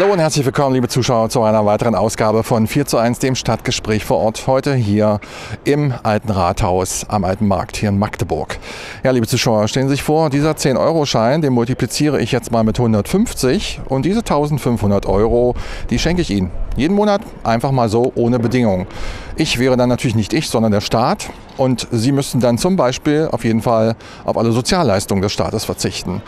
Hallo und herzlich willkommen, liebe Zuschauer, zu einer weiteren Ausgabe von 4:1, dem Stadtgespräch vor Ort, heute hier im Alten Rathaus am Alten Markt hier in Magdeburg. Ja, liebe Zuschauer, stellen Sie sich vor, dieser 10-Euro-Schein, den multipliziere ich jetzt mal mit 150 und diese 1500 Euro, die schenke ich Ihnen. Jeden Monat einfach mal so, ohne Bedingung. Ich wäre dann natürlich nicht ich, sondern der Staat. Und Sie müssten dann zum Beispiel auf jeden Fall auf alle Sozialleistungen des Staates verzichten.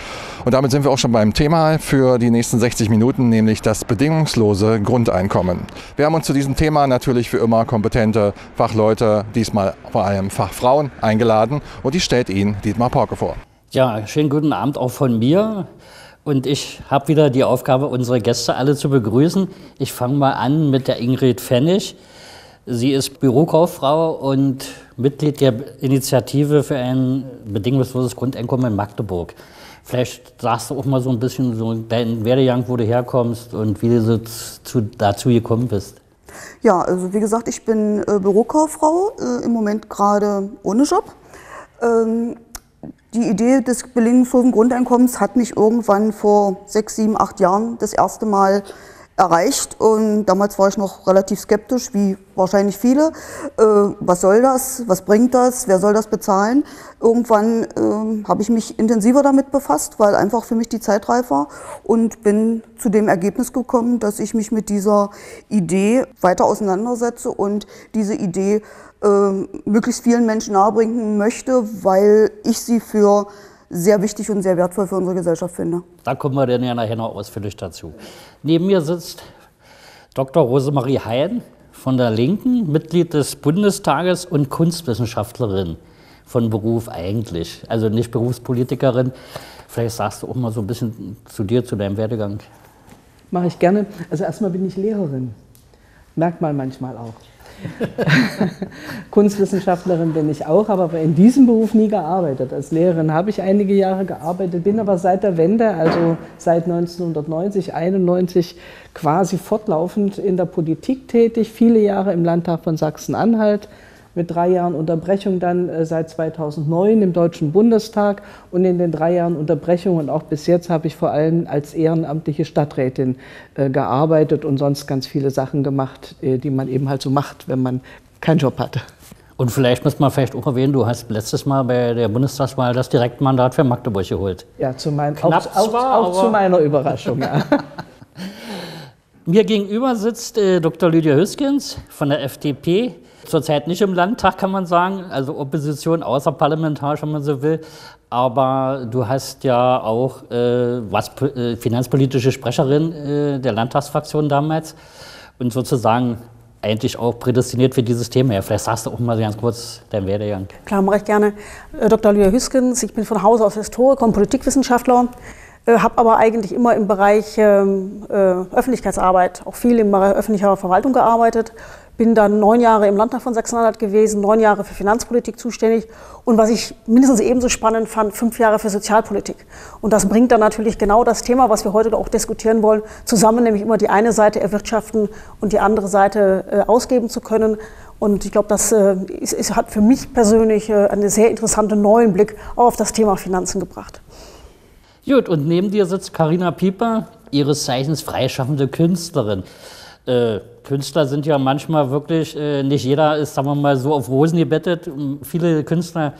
Und damit sind wir auch schon beim Thema für die nächsten 60 Minuten, nämlich das bedingungslose Grundeinkommen. Wir haben uns zu diesem Thema natürlich wie immer kompetente Fachleute, diesmal vor allem Fachfrauen, eingeladen. Und die stellt Ihnen Dietmar Porke vor. Ja, schönen guten Abend auch von mir. Und ich habe wieder die Aufgabe, unsere Gäste alle zu begrüßen. Ich fange mal an mit der Ingrid Pfennig. Sie ist Bürokauffrau und Mitglied der Initiative für ein bedingungsloses Grundeinkommen in Magdeburg. Vielleicht sagst du auch mal so ein bisschen so deinen Werdegang, wo du herkommst und wie du so dazu gekommen bist. Ja, also wie gesagt, ich bin Bürokauffrau, im Moment gerade ohne Job. Die Idee des bedingungslosen Grundeinkommens hat mich irgendwann vor 6, 7, 8 Jahren das erste Mal erreicht, und damals war ich noch relativ skeptisch, wie wahrscheinlich viele. Was soll das? Was bringt das? Wer soll das bezahlen? Irgendwann habe ich mich intensiver damit befasst, weil einfach für mich die Zeit reif war, und bin zu dem Ergebnis gekommen, dass ich mich mit dieser Idee weiter auseinandersetze und diese Idee möglichst vielen Menschen nahebringen möchte, weil ich sie für sehr wichtig und sehr wertvoll für unsere Gesellschaft finde. Da kommen wir dann ja nachher noch ausführlich dazu. Neben mir sitzt Dr. Rosemarie Hein von der Linken, Mitglied des Bundestages und Kunstwissenschaftlerin von Beruf eigentlich, also nicht Berufspolitikerin. Vielleicht sagst du auch mal so ein bisschen zu dir, zu deinem Werdegang. Mache ich gerne. Also erstmal bin ich Lehrerin. Merkt man manchmal auch. Kunstwissenschaftlerin bin ich auch, aber in diesem Beruf nie gearbeitet. Als Lehrerin habe ich einige Jahre gearbeitet, bin aber seit der Wende, also seit 1990, 91 quasi fortlaufend in der Politik tätig, viele Jahre im Landtag von Sachsen-Anhalt, mit 3 Jahren Unterbrechung dann seit 2009 im Deutschen Bundestag, und in den 3 Jahren Unterbrechung und auch bis jetzt habe ich vor allem als ehrenamtliche Stadträtin gearbeitet und sonst ganz viele Sachen gemacht, die man eben halt so macht, wenn man keinen Job hat. Und vielleicht muss man vielleicht auch erwähnen, du hast letztes Mal bei der Bundestagswahl das Direktmandat für Magdeburg geholt. Ja, auch zu meiner Überraschung. Ja. Mir gegenüber sitzt Dr. Lydia Hüskens von der FDP. Zurzeit nicht im Landtag, kann man sagen, also Opposition außerparlamentarisch, wenn man so will. Aber du hast ja auch finanzpolitische Sprecherin der Landtagsfraktion damals und sozusagen eigentlich auch prädestiniert für dieses Thema. Ja, vielleicht sagst du auch mal ganz kurz deinen Werdegang. Klar, mache ich gerne. Dr. Lydia Hüskens, ich bin von Hause aus Historiker und Politikwissenschaftler. Habe aber eigentlich immer im Bereich Öffentlichkeitsarbeit, auch viel im Bereich öffentlicher Verwaltung gearbeitet. Bin dann 9 Jahre im Landtag von Sachsen-Anhalt gewesen, 9 Jahre für Finanzpolitik zuständig und was ich mindestens ebenso spannend fand, 5 Jahre für Sozialpolitik. Und das bringt dann natürlich genau das Thema, was wir heute auch diskutieren wollen, zusammen, nämlich immer die eine Seite erwirtschaften und die andere Seite ausgeben zu können. Und ich glaube, das hat für mich persönlich einen sehr interessanten neuen Blick auch auf das Thema Finanzen gebracht. Gut, und neben dir sitzt Carina Pieper, ihres Zeichens freischaffende Künstlerin. Künstler sind ja manchmal wirklich, nicht jeder ist, sagen wir mal, so auf Rosen gebettet. Viele Künstler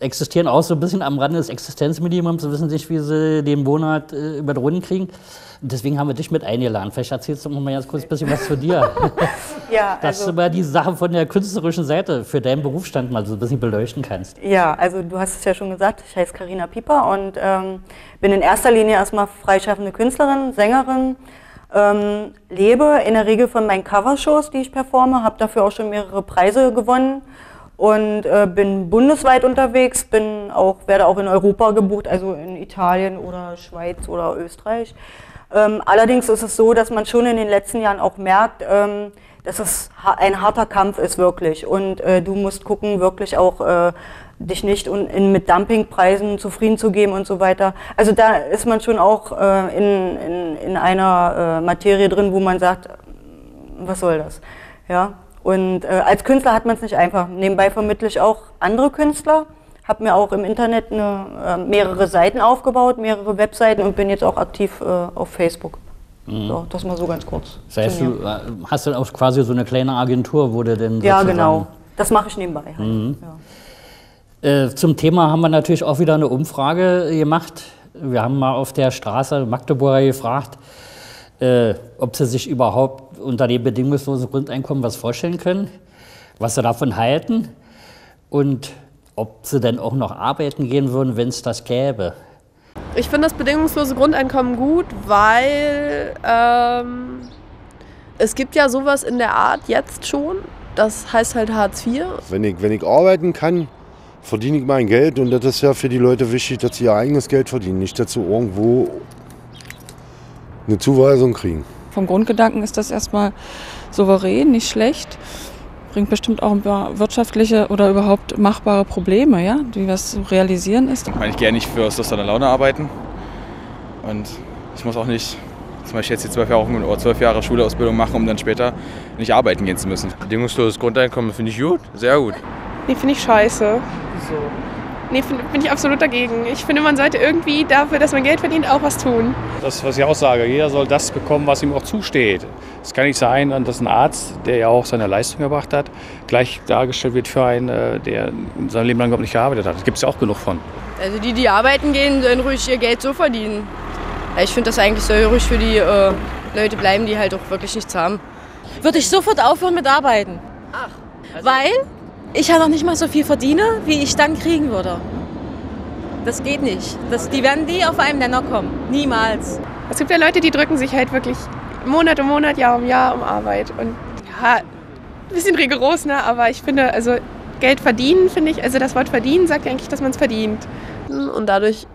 existieren auch so ein bisschen am Rande des Existenzminimums, sie wissen nicht, wie sie den Monat über die Runden kriegen. Deswegen haben wir dich mit eingeladen. Vielleicht erzählst du noch mal ganz kurz ein bisschen was zu dir. Ja, dass du mal die Sache von der künstlerischen Seite für deinen Berufsstand mal so ein bisschen beleuchten kannst. Ja, also du hast es ja schon gesagt, ich heiße Carina Pieper und bin in erster Linie erstmal freischaffende Künstlerin, Sängerin. Lebe in der Regel von meinen Covershows, die ich performe, habe dafür auch schon mehrere Preise gewonnen und bin bundesweit unterwegs, werde auch in Europa gebucht, also in Italien oder Schweiz oder Österreich. Allerdings ist es so, dass man schon in den letzten Jahren auch merkt, dass es ein harter Kampf ist wirklich und du musst gucken, wirklich auch dich nicht mit Dumpingpreisen zufrieden zu geben und so weiter. Also da ist man schon auch in einer Materie drin, wo man sagt, was soll das? Ja? Und als Künstler hat man es nicht einfach. Nebenbei vermittle ich auch andere Künstler, habe mir auch im Internet mehrere Seiten aufgebaut, mehrere Webseiten und bin jetzt auch aktiv auf Facebook. Mhm. So, das mal so ganz kurz. Das heißt, du hast dann auch quasi so eine kleine Agentur, wo du denn sozusagen... Ja, genau. Das mache ich nebenbei. Halt. Mhm. Ja. Zum Thema haben wir natürlich auch wieder eine Umfrage gemacht. Wir haben mal auf der Straße Magdeburger gefragt, ob sie sich überhaupt unter dem bedingungslosen Grundeinkommen was vorstellen können, was sie davon halten und ob sie denn auch noch arbeiten gehen würden, wenn es das gäbe. Ich finde das bedingungslose Grundeinkommen gut, weil es gibt ja sowas in der Art jetzt schon. Das heißt halt Hartz IV. Wenn ich arbeiten kann, verdiene ich mein Geld. Und das ist ja für die Leute wichtig, dass sie ihr eigenes Geld verdienen, nicht dass sie irgendwo eine Zuweisung kriegen. Vom Grundgedanken ist das erstmal souverän, nicht schlecht. Bringt bestimmt auch ein paar wirtschaftliche oder überhaupt machbare Probleme, ja, wie das zu realisieren ist. Ich gehe ja nicht für Lust an der Laune arbeiten. Und ich muss auch nicht zum Beispiel jetzt die 12 Jahre Schulausbildung machen, um dann später nicht arbeiten gehen zu müssen. Bedingungsloses Grundeinkommen finde ich gut, sehr gut. Nee, finde ich scheiße. Wieso? Nee, bin ich absolut dagegen. Ich finde, man sollte irgendwie dafür, dass man Geld verdient, auch was tun. Das, was ich auch sage, jeder soll das bekommen, was ihm auch zusteht. Es kann nicht sein, dass ein Arzt, der ja auch seine Leistung erbracht hat, gleich dargestellt wird für einen, der sein Leben lang überhaupt nicht gearbeitet hat. Da gibt es ja auch genug von. Also die, die arbeiten gehen, sollen ruhig ihr Geld so verdienen. Ich finde, das eigentlich soll ruhig für die Leute bleiben, die halt auch wirklich nichts haben. Würde ich sofort aufhören mit Arbeiten. Ach. Also weil ich ja noch nicht mal so viel verdiene, wie ich dann kriegen würde. Das geht nicht. Die werden nie auf einen Nenner kommen. Niemals. Es gibt ja Leute, die drücken sich halt wirklich Monat um Monat, Jahr um Jahr um Arbeit. Und ja, ein bisschen rigoros, ne? Aber ich finde, also Geld verdienen, finde ich, also das Wort verdienen sagt ja eigentlich, dass man es verdient. Und dadurch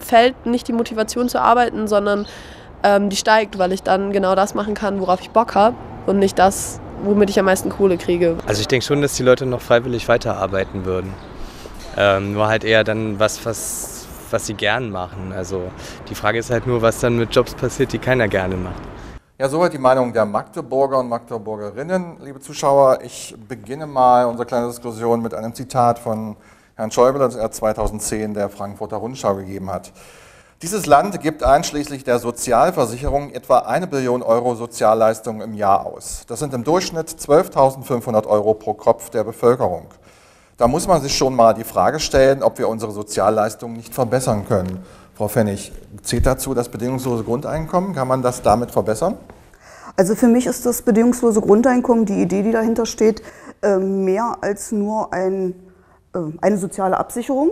fällt nicht die Motivation zu arbeiten, sondern die steigt, weil ich dann genau das machen kann, worauf ich Bock habe und nicht das, womit ich am meisten Kohle kriege. Also ich denke schon, dass die Leute noch freiwillig weiterarbeiten würden. Nur halt eher dann was sie gern machen. Also die Frage ist halt nur, was dann mit Jobs passiert, die keiner gerne macht. Ja, soweit die Meinung der Magdeburger und Magdeburgerinnen. Liebe Zuschauer, ich beginne mal unsere kleine Diskussion mit einem Zitat von Herrn Schäuble, das er 2010 der Frankfurter Rundschau gegeben hat. Dieses Land gibt einschließlich der Sozialversicherung etwa 1 Billion Euro Sozialleistungen im Jahr aus. Das sind im Durchschnitt 12.500 Euro pro Kopf der Bevölkerung. Da muss man sich schon mal die Frage stellen, ob wir unsere Sozialleistungen nicht verbessern können. Frau Pfennig, zählt dazu das bedingungslose Grundeinkommen? Kann man das damit verbessern? Also für mich ist das bedingungslose Grundeinkommen, die Idee, die dahinter steht, mehr als nur eine soziale Absicherung.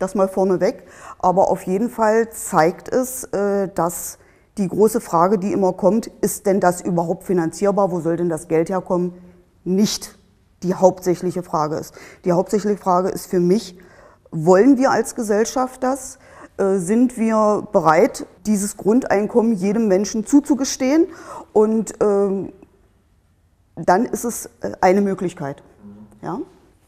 Das mal vorneweg, aber auf jeden Fall zeigt es, dass die große Frage, die immer kommt, ist denn das überhaupt finanzierbar, wo soll denn das Geld herkommen, nicht die hauptsächliche Frage ist. Die hauptsächliche Frage ist für mich, wollen wir als Gesellschaft das? Sind wir bereit, dieses Grundeinkommen jedem Menschen zuzugestehen? Und dann ist es eine Möglichkeit. Ja?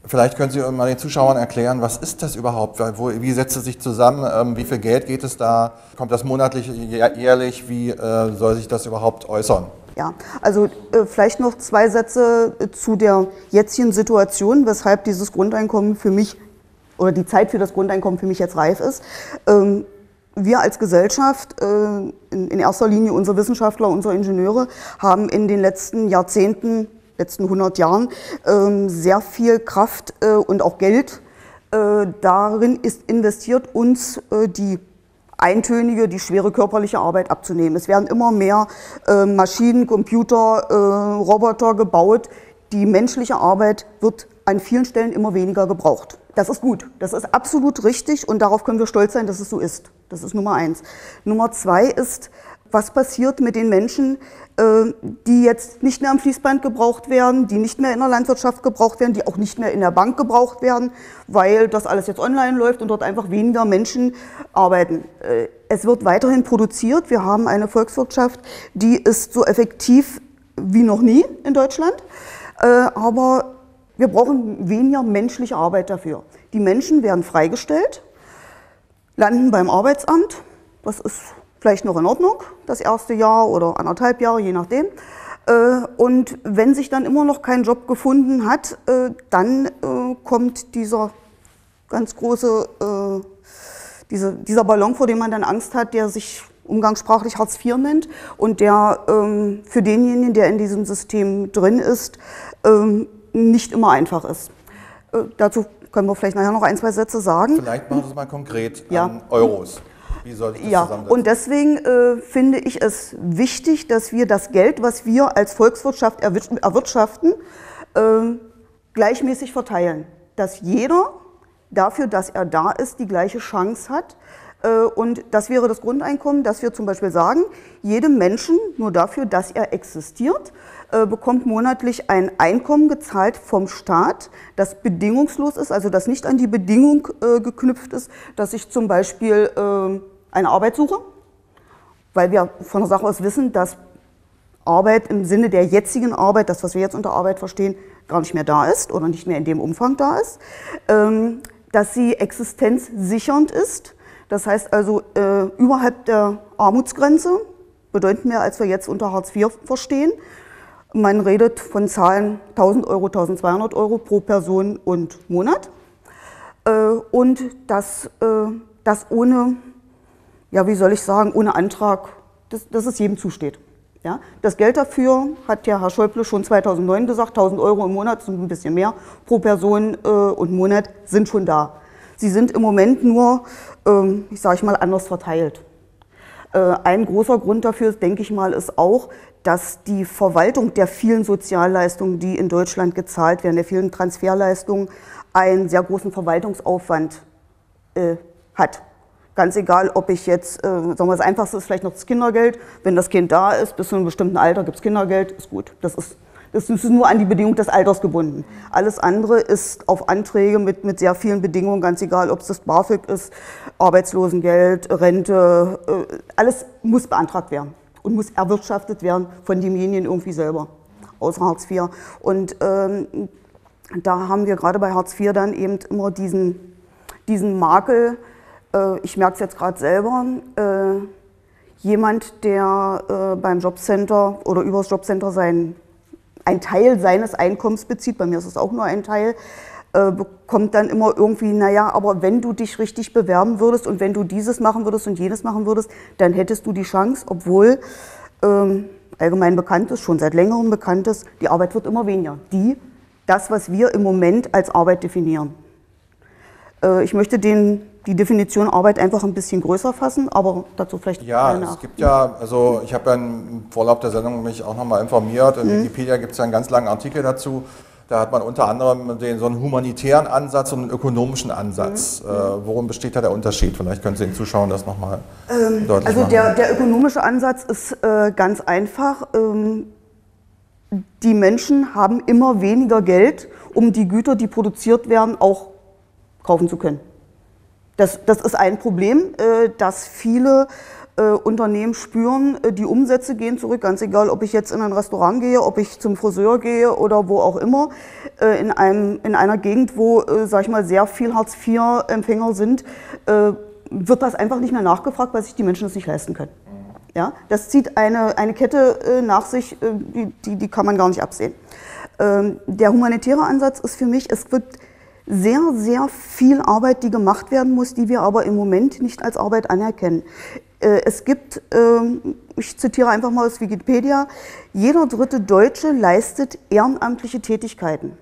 Vielleicht können Sie mal den Zuschauern erklären, was ist das überhaupt? Wie setzt es sich zusammen? Wie viel Geld geht es da? Kommt das monatlich, jährlich? Wie soll sich das überhaupt äußern? Ja, also vielleicht noch 2 Sätze zu der jetzigen Situation, weshalb dieses Grundeinkommen für mich oder die Zeit für das Grundeinkommen für mich jetzt reif ist. Wir als Gesellschaft, in erster Linie unsere Wissenschaftler, unsere Ingenieure, haben in den letzten Jahrzehnten, letzten 100 Jahren sehr viel Kraft und auch Geld darin ist investiert, uns die eintönige, die schwere körperliche Arbeit abzunehmen. Es werden immer mehr Maschinen, Computer, Roboter gebaut. Die menschliche Arbeit wird an vielen Stellen immer weniger gebraucht. Das ist gut, das ist absolut richtig und darauf können wir stolz sein, dass es so ist. Das ist Nummer 1. Nummer 2 ist, was passiert mit den Menschen, die jetzt nicht mehr am Fließband gebraucht werden, die nicht mehr in der Landwirtschaft gebraucht werden, die auch nicht mehr in der Bank gebraucht werden, weil das alles jetzt online läuft und dort einfach weniger Menschen arbeiten. Es wird weiterhin produziert. Wir haben eine Volkswirtschaft, die ist so effektiv wie noch nie in Deutschland. Aber wir brauchen weniger menschliche Arbeit dafür. Die Menschen werden freigestellt, landen beim Arbeitsamt. Das ist vielleicht noch in Ordnung, das erste Jahr oder 1,5 Jahre, je nachdem. Und wenn sich dann immer noch kein Job gefunden hat, dann kommt dieser ganz große, dieser Ballon, vor dem man dann Angst hat, der sich umgangssprachlich Hartz IV nennt und der für denjenigen, der in diesem System drin ist, nicht immer einfach ist. Dazu können wir vielleicht nachher noch ein, zwei Sätze sagen. Vielleicht machen Sie es mal konkret an Euros. Wie soll ich das zusammensetzen? Und deswegen finde ich es wichtig, dass wir das Geld, was wir als Volkswirtschaft erwirtschaften, gleichmäßig verteilen. Dass jeder dafür, dass er da ist, die gleiche Chance hat. Und das wäre das Grundeinkommen, dass wir zum Beispiel sagen, jedem Menschen, nur dafür, dass er existiert, bekommt monatlich ein Einkommen gezahlt vom Staat, das bedingungslos ist, also das nicht an die Bedingung geknüpft ist, dass ich zum Beispiel eine Arbeit suche, weil wir von der Sache aus wissen, dass Arbeit im Sinne der jetzigen Arbeit, das, was wir jetzt unter Arbeit verstehen, gar nicht mehr da ist oder nicht mehr in dem Umfang da ist, dass sie existenzsichernd ist. Das heißt also, überhalb der Armutsgrenze, bedeutet mehr, als wir jetzt unter Hartz IV verstehen. Man redet von Zahlen 1.000 Euro, 1.200 Euro pro Person und Monat. Und das ohne, ja, wie soll ich sagen, ohne Antrag, dass es jedem zusteht. Ja? Das Geld dafür hat ja Herr Schäuble schon 2009 gesagt, 1.000 Euro im Monat, so ein bisschen mehr, pro Person und Monat sind schon da. Sie sind im Moment nur, ich sage mal, anders verteilt. Ein großer Grund dafür, denke ich mal, ist auch, dass die Verwaltung der vielen Sozialleistungen, die in Deutschland gezahlt werden, der vielen Transferleistungen, einen sehr großen Verwaltungsaufwand hat. Ganz egal, ob ich jetzt, sagen wir, das Einfachste ist vielleicht noch das Kindergeld. Wenn das Kind da ist, bis zu einem bestimmten Alter gibt es Kindergeld, ist gut. Das ist nur an die Bedingung des Alters gebunden. Alles andere ist auf Anträge mit sehr vielen Bedingungen, ganz egal, ob es das BAföG ist, Arbeitslosengeld, Rente, alles muss beantragt werden und muss erwirtschaftet werden von demjenigen irgendwie selber, außer Hartz IV. Und da haben wir gerade bei Hartz IV dann eben immer diesen Makel, ich merke es jetzt gerade selber, jemand, der beim Jobcenter oder übers Jobcenter ein Teil seines Einkommens bezieht, bei mir ist es auch nur ein Teil, bekommt dann immer irgendwie, naja, aber wenn du dich richtig bewerben würdest und wenn du dieses machen würdest und jenes machen würdest, dann hättest du die Chance, obwohl allgemein bekannt ist, schon seit längerem bekannt ist, die Arbeit wird immer weniger. Das, was wir im Moment als Arbeit definieren. Ich möchte die Definition Arbeit einfach ein bisschen größer fassen, aber dazu vielleicht... Ja, es gibt ja, also ich habe ja im Vorlauf der Sendung mich auch nochmal informiert, in Wikipedia gibt es ja einen ganz langen Artikel dazu, da hat man unter anderem so einen humanitären Ansatz und einen ökonomischen Ansatz. Worum besteht da der Unterschied? Vielleicht können Sie den Zuschauern das nochmal deutlich machen. Also der ökonomische Ansatz ist ganz einfach. Die Menschen haben immer weniger Geld, um die Güter, die produziert werden, auch kaufen zu können. Das ist ein Problem, das viele Unternehmen spüren. Die Umsätze gehen zurück, ganz egal, ob ich jetzt in ein Restaurant gehe, ob ich zum Friseur gehe oder wo auch immer. In einer Gegend, wo, sag ich mal, sehr viel Hartz-IV-Empfänger sind, wird das einfach nicht mehr nachgefragt, weil sich die Menschen das nicht leisten können. Ja? Das zieht eine Kette nach sich, die kann man gar nicht absehen. Der humanitäre Ansatz ist für mich, es wird sehr, sehr viel Arbeit, die gemacht werden muss, die wir aber im Moment nicht als Arbeit anerkennen. Es gibt, ich zitiere einfach mal aus Wikipedia, jeder dritte Deutsche leistet ehrenamtliche Tätigkeiten.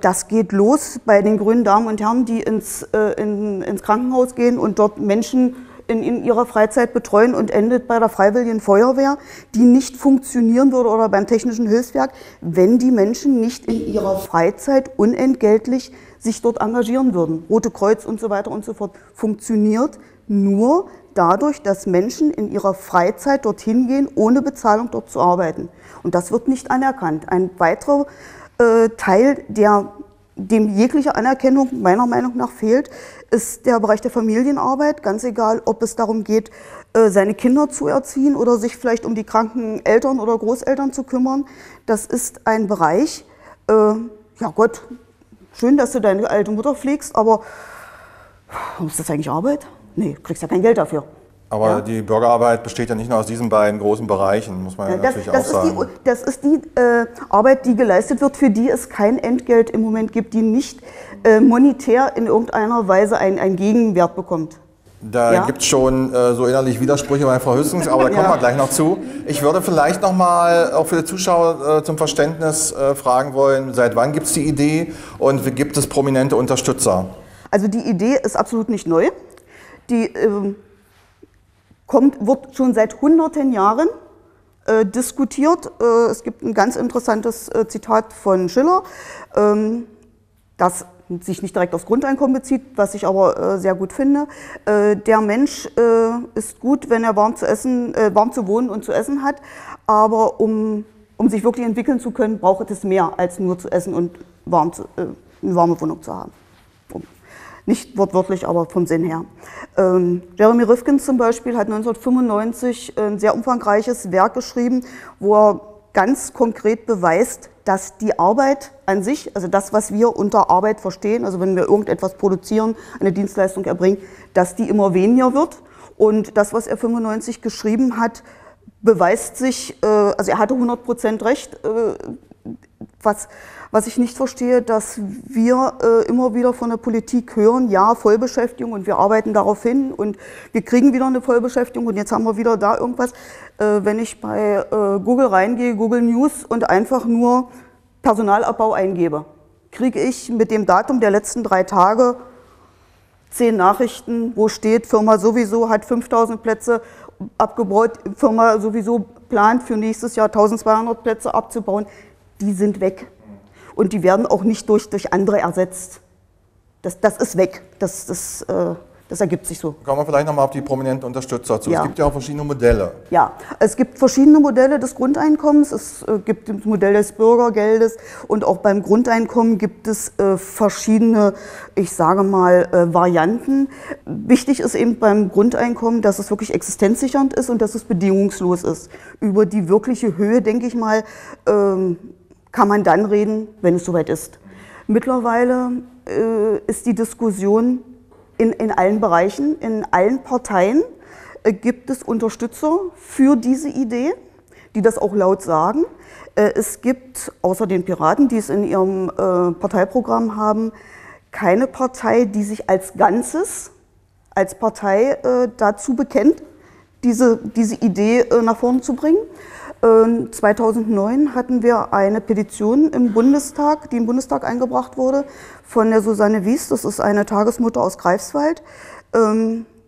Das geht los bei den grünen Damen und Herren, die ins Krankenhaus gehen und dort Menschen in ihrer Freizeit betreuen und endet bei der Freiwilligen Feuerwehr, die nicht funktionieren würde, oder beim Technischen Hilfswerk, wenn die Menschen nicht in ihrer Freizeit unentgeltlich sich dort engagieren würden. Rote Kreuz und so weiter und so fort funktioniert nur dadurch, dass Menschen in ihrer Freizeit dorthin gehen, ohne Bezahlung dort zu arbeiten. Und das wird nicht anerkannt. Ein weiterer Teil, dem jegliche Anerkennung meiner Meinung nach fehlt, ist der Bereich der Familienarbeit, ganz egal, ob es darum geht, seine Kinder zu erziehen oder sich vielleicht um die kranken Eltern oder Großeltern zu kümmern. Das ist ein Bereich, ja Gott, schön, dass du deine alte Mutter pflegst, aber ist das eigentlich Arbeit? Nee, du kriegst ja kein Geld dafür. Aber die Bürgerarbeit besteht ja nicht nur aus diesen beiden großen Bereichen, muss man ja natürlich auch sagen. Das ist die Arbeit, die geleistet wird, für die es kein Entgelt im Moment gibt, die nicht monetär in irgendeiner Weise einen Gegenwert bekommt. Da gibt es schon so innerlich Widersprüche bei Frau Hüskens, aber da kommen wir gleich noch zu. Ich würde vielleicht noch mal auch für die Zuschauer zum Verständnis fragen wollen, seit wann gibt es die Idee und gibt es prominente Unterstützer? Also die Idee ist absolut nicht neu. Die wird schon seit hunderten Jahren diskutiert. Es gibt ein ganz interessantes Zitat von Schiller, das sich nicht direkt aufs Grundeinkommen bezieht, was ich aber sehr gut finde. Der Mensch ist gut, wenn er warm zu wohnen und zu essen hat, aber um sich wirklich entwickeln zu können, braucht es mehr als nur zu essen und eine warme Wohnung zu haben. Nicht wortwörtlich, aber vom Sinn her. Jeremy Rifkin zum Beispiel hat 1995 ein sehr umfangreiches Werk geschrieben, wo er ganz konkret beweist, dass die Arbeit an sich, also das, was wir unter Arbeit verstehen, also wenn wir irgendetwas produzieren, eine Dienstleistung erbringen, dass die immer weniger wird. Und das, was er 1995 geschrieben hat, beweist sich, also er hatte 100% recht. Was ich nicht verstehe, dass wir immer wieder von der Politik hören, ja, Vollbeschäftigung und wir arbeiten darauf hin und wir kriegen wieder eine Vollbeschäftigung und jetzt haben wir wieder da irgendwas. Wenn ich bei Google reingehe, Google News und einfach nur Personalabbau eingebe, kriege ich mit dem Datum der letzten 3 Tage 10 Nachrichten, wo steht, Firma sowieso hat 5000 Plätze abgebaut, Firma sowieso plant für nächstes Jahr 1200 Plätze abzubauen. Die sind weg und die werden auch nicht durch andere ersetzt. Das ist weg, das ergibt sich so. Kommen wir vielleicht nochmal auf die prominenten Unterstützer zu. Ja. Es gibt ja auch verschiedene Modelle. Ja, es gibt verschiedene Modelle des Grundeinkommens, es gibt das Modell des Bürgergeldes und auch beim Grundeinkommen gibt es verschiedene, ich sage mal, Varianten. Wichtig ist eben beim Grundeinkommen, dass es wirklich existenzsichernd ist und dass es bedingungslos ist. Über die wirkliche Höhe, denke ich mal, kann man dann reden, wenn es soweit ist. Mittlerweile ist die Diskussion in allen Bereichen, in allen Parteien gibt es Unterstützer für diese Idee, die das auch laut sagen. Es gibt, außer den Piraten, die es in ihrem Parteiprogramm haben, keine Partei, die sich als Ganzes, als Partei dazu bekennt, diese Idee nach vorne zu bringen. 2009 hatten wir eine Petition im Bundestag, die im Bundestag eingebracht wurde, von der Susanne Wies, das ist eine Tagesmutter aus Greifswald.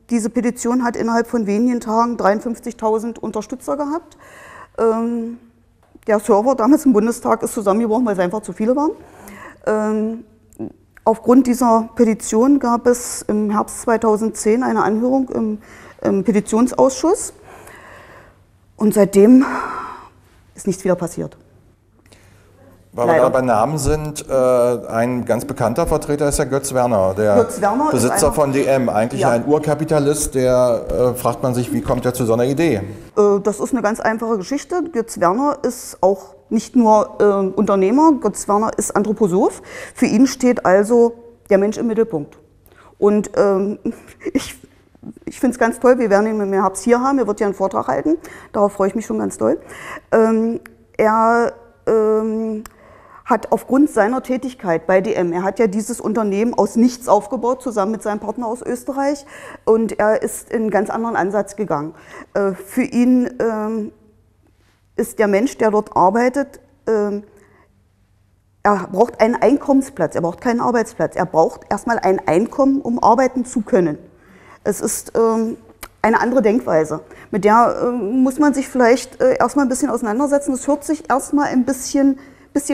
Diese Petition hat innerhalb von wenigen Tagen 53.000 Unterstützer gehabt. Der Server damals im Bundestag ist zusammengebrochen, weil es einfach zu viele waren. Aufgrund dieser Petition gab es im Herbst 2010 eine Anhörung im Petitionsausschuss. Und seitdem ist nichts wieder passiert. Weil wir gerade bei Namen sind, ein ganz bekannter Vertreter ist der Götz Werner, der Besitzer von DM. Eigentlich ein Urkapitalist, der fragt man sich, wie kommt er zu so einer Idee? Das ist eine ganz einfache Geschichte. Götz Werner ist auch nicht nur Unternehmer, Götz Werner ist Anthroposoph. Für ihn steht also der Mensch im Mittelpunkt. Und ich finde es ganz toll, wir werden ihn im Herbst hier haben, er wird ja einen Vortrag halten, darauf freue ich mich schon ganz doll. Er hat aufgrund seiner Tätigkeit bei DM, er hat ja dieses Unternehmen aus nichts aufgebaut, zusammen mit seinem Partner aus Österreich und er ist in einen ganz anderen Ansatz gegangen. Für ihn ist der Mensch, der dort arbeitet, er braucht einen Einkommensplatz, er braucht keinen Arbeitsplatz, er braucht erstmal ein Einkommen, um arbeiten zu können. Es ist eine andere Denkweise. Mit der muss man sich vielleicht erstmal ein bisschen auseinandersetzen. Es hört sich erstmal ein bisschen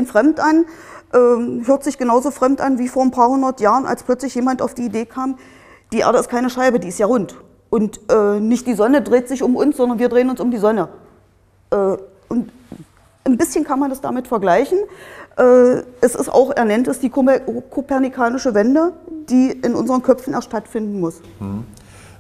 fremd an, hört sich genauso fremd an wie vor ein paar hundert Jahren, als plötzlich jemand auf die Idee kam, die Erde ist keine Scheibe, die ist ja rund. Und nicht die Sonne dreht sich um uns, sondern wir drehen uns um die Sonne. Und ein bisschen kann man das damit vergleichen. Es ist auch, er nennt es die kopernikanische Wende, die in unseren Köpfen erst stattfinden muss.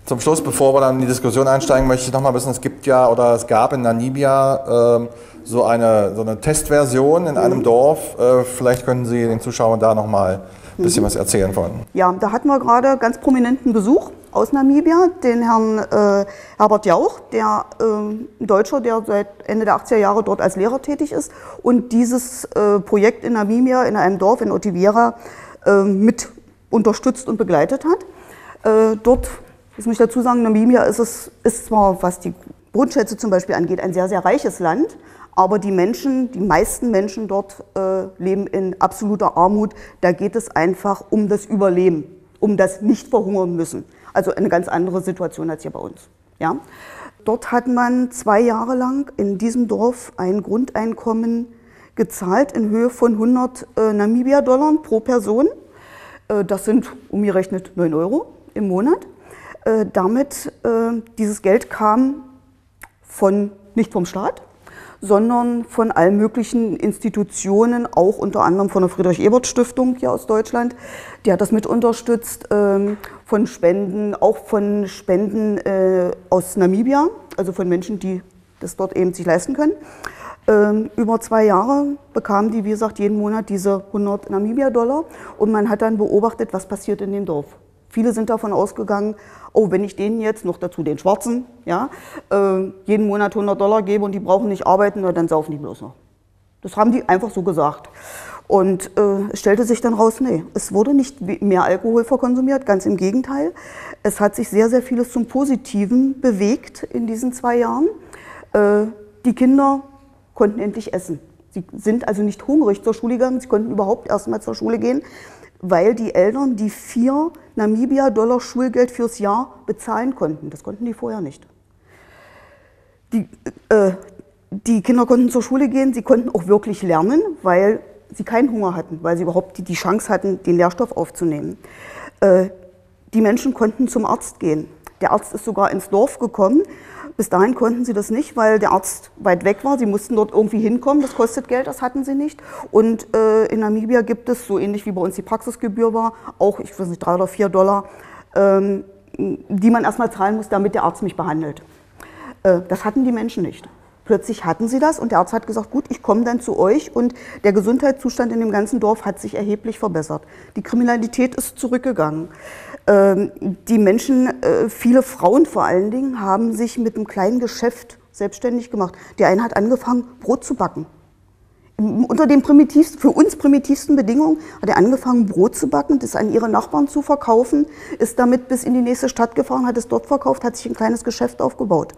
Zum Schluss, bevor wir dann in die Diskussion einsteigen, möchte ich noch mal wissen, es gibt ja oder es gab in Namibia so eine Testversion in einem Dorf. Vielleicht könnten Sie den Zuschauern da noch mal ein bisschen was erzählen von. Ja, da hatten wir gerade ganz prominenten Besuch aus Namibia, den Herrn Herbert Jauch, der ein Deutscher, der seit Ende der 80er Jahre dort als Lehrer tätig ist und dieses Projekt in Namibia in einem Dorf in Otivera mit unterstützt und begleitet hat. Dort, ich muss dazu sagen, Namibia ist zwar, was die Bodenschätze zum Beispiel angeht, ein sehr, sehr reiches Land, aber die Menschen, die meisten Menschen dort leben in absoluter Armut. Da geht es einfach um das Überleben, um das Nicht-Verhungern müssen. Also eine ganz andere Situation als hier bei uns. Ja? Dort hat man 2 Jahre lang in diesem Dorf ein Grundeinkommen gezahlt in Höhe von 100 Namibia-Dollar pro Person. Das sind umgerechnet 9 € im Monat. Damit, dieses Geld kam nicht vom Staat, sondern von allen möglichen Institutionen, auch unter anderem von der Friedrich-Ebert-Stiftung hier aus Deutschland. Die hat das mit unterstützt, von Spenden, auch von Spenden aus Namibia, also von Menschen, die das dort eben sich leisten können. Über 2 Jahre bekamen die, wie gesagt, jeden Monat diese 100 Namibia-Dollar und man hat dann beobachtet, was passiert in dem Dorf. Viele sind davon ausgegangen, oh, wenn ich denen jetzt, noch dazu den Schwarzen, ja, jeden Monat 100 Dollar gebe und die brauchen nicht arbeiten, na, dann saufen die bloß noch. Das haben die einfach so gesagt. Und es stellte sich dann raus, nee, es wurde nicht mehr Alkohol verkonsumiert, ganz im Gegenteil. Es hat sich sehr, sehr vieles zum Positiven bewegt in diesen 2 Jahren. Die Kinder konnten endlich essen. Sie sind also nicht hungrig zur Schule gegangen, sie konnten überhaupt erst mal zur Schule gehen, weil die Eltern die 4 Namibia-Dollar Schulgeld fürs Jahr bezahlen konnten. Das konnten die vorher nicht. Die Kinder konnten zur Schule gehen, sie konnten auch wirklich lernen, weil sie keinen Hunger hatten, weil sie überhaupt die Chance hatten, den Lehrstoff aufzunehmen. Die Menschen konnten zum Arzt gehen. Der Arzt ist sogar ins Dorf gekommen. Bis dahin konnten sie das nicht, weil der Arzt weit weg war. Sie mussten dort irgendwie hinkommen, das kostet Geld, das hatten sie nicht. Und in Namibia gibt es, so ähnlich wie bei uns die Praxisgebühr war, auch, ich weiß nicht, 3 oder 4 Dollar, die man erstmal zahlen muss, damit der Arzt mich behandelt. Das hatten die Menschen nicht. Plötzlich hatten sie das und der Arzt hat gesagt, gut, ich komme dann zu euch, und der Gesundheitszustand in dem ganzen Dorf hat sich erheblich verbessert. Die Kriminalität ist zurückgegangen. Die Menschen, viele Frauen vor allen Dingen, haben sich mit einem kleinen Geschäft selbstständig gemacht. Der eine hat angefangen, Brot zu backen. Unter den primitivsten, für uns primitivsten Bedingungen hat er angefangen, Brot zu backen, das an ihre Nachbarn zu verkaufen, ist damit bis in die nächste Stadt gefahren, hat es dort verkauft, hat sich ein kleines Geschäft aufgebaut.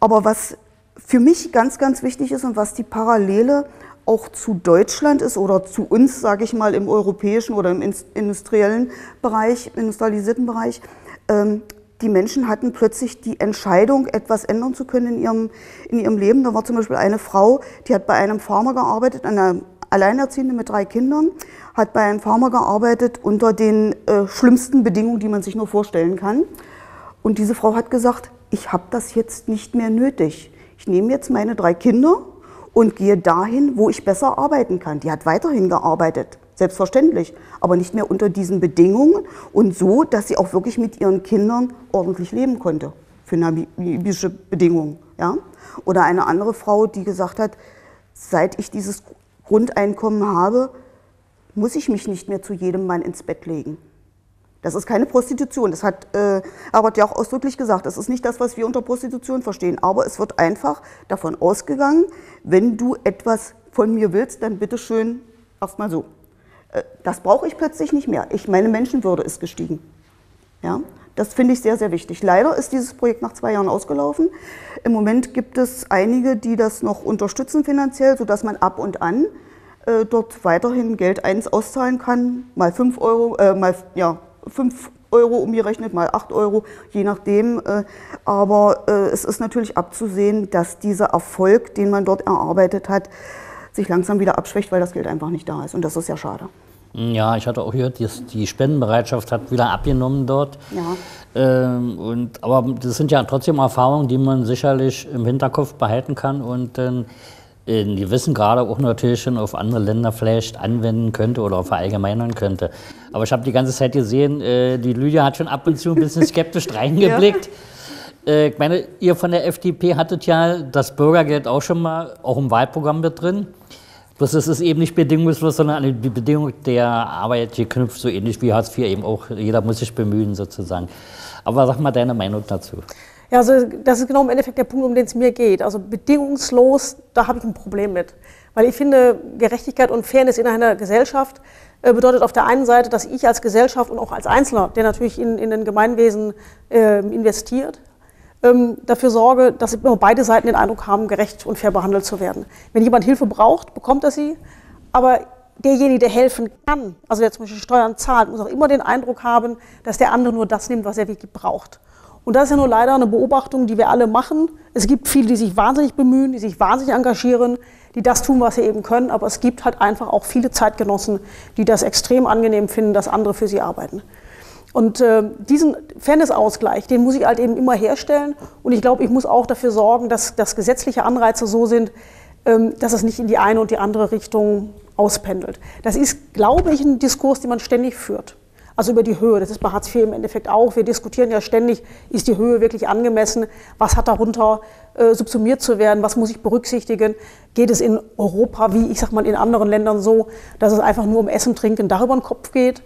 Aber was für mich ganz, ganz wichtig ist und was die Parallele auch zu Deutschland ist oder zu uns, sage ich mal, im europäischen oder im industriellen Bereich, industrialisierten Bereich, die Menschen hatten plötzlich die Entscheidung, etwas ändern zu können in ihrem Leben. Da war zum Beispiel eine Frau, die hat bei einem Farmer gearbeitet, eine Alleinerziehende mit 3 Kindern, hat bei einem Farmer gearbeitet unter den schlimmsten Bedingungen, die man sich nur vorstellen kann. Und diese Frau hat gesagt, ich habe das jetzt nicht mehr nötig. Ich nehme jetzt meine 3 Kinder und gehe dahin, wo ich besser arbeiten kann. Die hat weiterhin gearbeitet, selbstverständlich, aber nicht mehr unter diesen Bedingungen und so, dass sie auch wirklich mit ihren Kindern ordentlich leben konnte, für namibische Bedingungen. Ja? Oder eine andere Frau, die gesagt hat, seit ich dieses Grundeinkommen habe, muss ich mich nicht mehr zu jedem Mann ins Bett legen. Das ist keine Prostitution, das hat Herbert Jauch ausdrücklich gesagt, das ist nicht das, was wir unter Prostitution verstehen, aber es wird einfach davon ausgegangen, wenn du etwas von mir willst, dann bitte schön erstmal so. Das brauche ich plötzlich nicht mehr, meine Menschenwürde ist gestiegen. Ja? Das finde ich sehr, sehr wichtig. Leider ist dieses Projekt nach 2 Jahren ausgelaufen. Im Moment gibt es einige, die das noch unterstützen finanziell, sodass man ab und an dort weiterhin Geld auszahlen kann, mal 5 €, mal, ja, 5 € umgerechnet, mal 8 €, je nachdem. Aber es ist natürlich abzusehen, dass dieser Erfolg, den man dort erarbeitet hat, sich langsam wieder abschwächt, weil das Geld einfach nicht da ist. Und das ist ja schade. Ja, ich hatte auch gehört, die Spendenbereitschaft hat wieder abgenommen dort. Ja. Aber das sind ja trotzdem Erfahrungen, die man sicherlich im Hinterkopf behalten kann und die Wissen gerade auch natürlich schon auf andere Länder vielleicht anwenden könnte oder verallgemeinern könnte. Aber ich habe die ganze Zeit gesehen, die Lydia hat schon ab und zu ein bisschen skeptisch reingeblickt. Ja. Ich meine, ihr von der FDP hattet ja das Bürgergeld auch schon mal, auch im Wahlprogramm mit drin. Bloß es ist eben nicht bedingungslos, sondern an die Bedingung der Arbeit geknüpft, so ähnlich wie Hartz IV eben auch. Jeder muss sich bemühen sozusagen. Aber sag mal deine Meinung dazu. Ja, also das ist genau im Endeffekt der Punkt, um den es mir geht. Also bedingungslos, da habe ich ein Problem mit. Weil ich finde, Gerechtigkeit und Fairness in einer Gesellschaft bedeutet auf der einen Seite, dass ich als Gesellschaft und auch als Einzelner, der natürlich in den Gemeinwesen investiert, dafür sorge, dass immer beide Seiten den Eindruck haben, gerecht und fair behandelt zu werden. Wenn jemand Hilfe braucht, bekommt er sie, aber derjenige, der helfen kann, also der zum Beispiel Steuern zahlt, muss auch immer den Eindruck haben, dass der andere nur das nimmt, was er wirklich braucht. Und das ist ja nur leider eine Beobachtung, die wir alle machen. Es gibt viele, die sich wahnsinnig bemühen, die sich wahnsinnig engagieren, die das tun, was sie eben können, aber es gibt halt einfach auch viele Zeitgenossen, die das extrem angenehm finden, dass andere für sie arbeiten. Und diesen Fairness-Ausgleich, den muss ich halt eben immer herstellen, und ich glaube, ich muss auch dafür sorgen, dass gesetzliche Anreize so sind, dass es nicht in die eine und die andere Richtung auspendelt. Das ist, glaube ich, ein Diskurs, den man ständig führt. Also über die Höhe, das ist bei Hartz IV im Endeffekt auch. Wir diskutieren ja ständig, ist die Höhe wirklich angemessen? Was hat darunter subsumiert zu werden? Was muss ich berücksichtigen? Geht es in Europa, wie ich sag mal in anderen Ländern so, dass es einfach nur um Essen, Trinken, darüber den Kopf geht?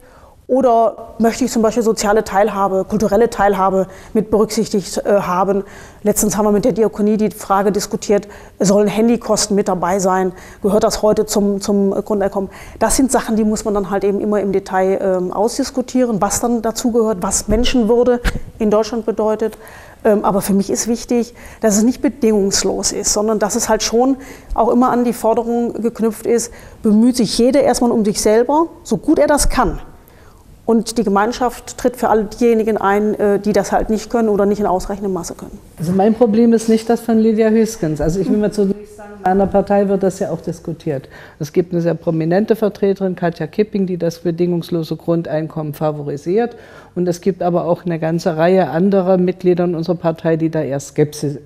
Oder möchte ich zum Beispiel soziale Teilhabe, kulturelle Teilhabe mit berücksichtigt haben? Letztens haben wir mit der Diakonie die Frage diskutiert, sollen Handykosten mit dabei sein? Gehört das heute zum Grundeinkommen? Das sind Sachen, die muss man dann halt eben immer im Detail ausdiskutieren, was dann dazu gehört, was Menschenwürde in Deutschland bedeutet. Aber für mich ist wichtig, dass es nicht bedingungslos ist, sondern dass es halt schon auch immer an die Forderung geknüpft ist, bemüht sich jeder erstmal um sich selber, so gut er das kann. Und die Gemeinschaft tritt für all diejenigen ein, die das halt nicht können oder nicht in ausreichendem Maße können. Also mein Problem ist nicht das von Lydia Hüskens. Also ich will mal zunächst sagen, in meiner Partei wird das ja auch diskutiert. Es gibt eine sehr prominente Vertreterin, Katja Kipping, die das bedingungslose Grundeinkommen favorisiert. Und es gibt aber auch eine ganze Reihe anderer Mitglieder in unserer Partei, die da eher skeptisch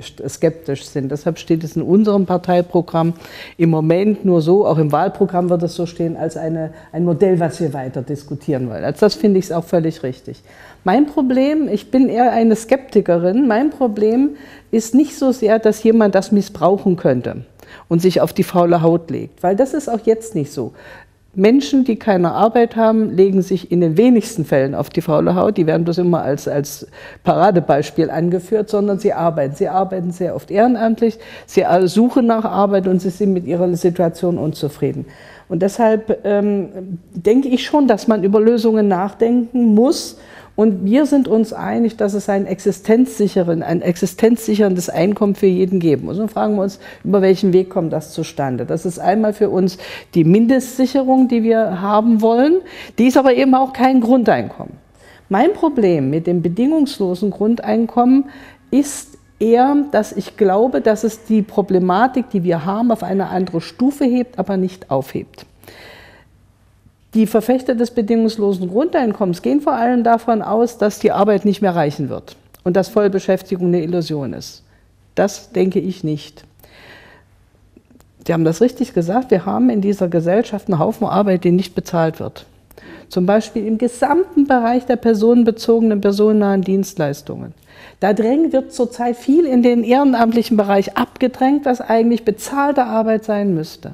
sind. Deshalb steht es in unserem Parteiprogramm im Moment nur so, auch im Wahlprogramm wird es so stehen, als ein Modell, was wir weiter diskutieren wollen. Also das finde ich es auch völlig richtig. Mein Problem, ich bin eher eine Skeptikerin, mein Problem ist nicht so sehr, dass jemand das missbrauchen könnte und sich auf die faule Haut legt, weil das ist auch jetzt nicht so. Menschen, die keine Arbeit haben, legen sich in den wenigsten Fällen auf die faule Haut. Die werden bloß immer als Paradebeispiel angeführt, sondern sie arbeiten. Sie arbeiten sehr oft ehrenamtlich, sie suchen nach Arbeit und sie sind mit ihrer Situation unzufrieden. Und deshalb denke ich schon, dass man über Lösungen nachdenken muss. Und wir sind uns einig, dass es ein existenzsicherndes Einkommen für jeden geben muss. Und fragen wir uns, über welchen Weg kommt das zustande? Das ist einmal für uns die Mindestsicherung, die wir haben wollen. Die ist aber eben auch kein Grundeinkommen. Mein Problem mit dem bedingungslosen Grundeinkommen ist eher, dass ich glaube, dass es die Problematik, die wir haben, auf eine andere Stufe hebt, aber nicht aufhebt. Die Verfechter des bedingungslosen Grundeinkommens gehen vor allem davon aus, dass die Arbeit nicht mehr reichen wird und dass Vollbeschäftigung eine Illusion ist. Das denke ich nicht. Sie haben das richtig gesagt, wir haben in dieser Gesellschaft einen Haufen Arbeit, die nicht bezahlt wird. Zum Beispiel im gesamten Bereich der personenbezogenen, personennahen Dienstleistungen. Da wird zurzeit viel in den ehrenamtlichen Bereich abgedrängt, was eigentlich bezahlte Arbeit sein müsste.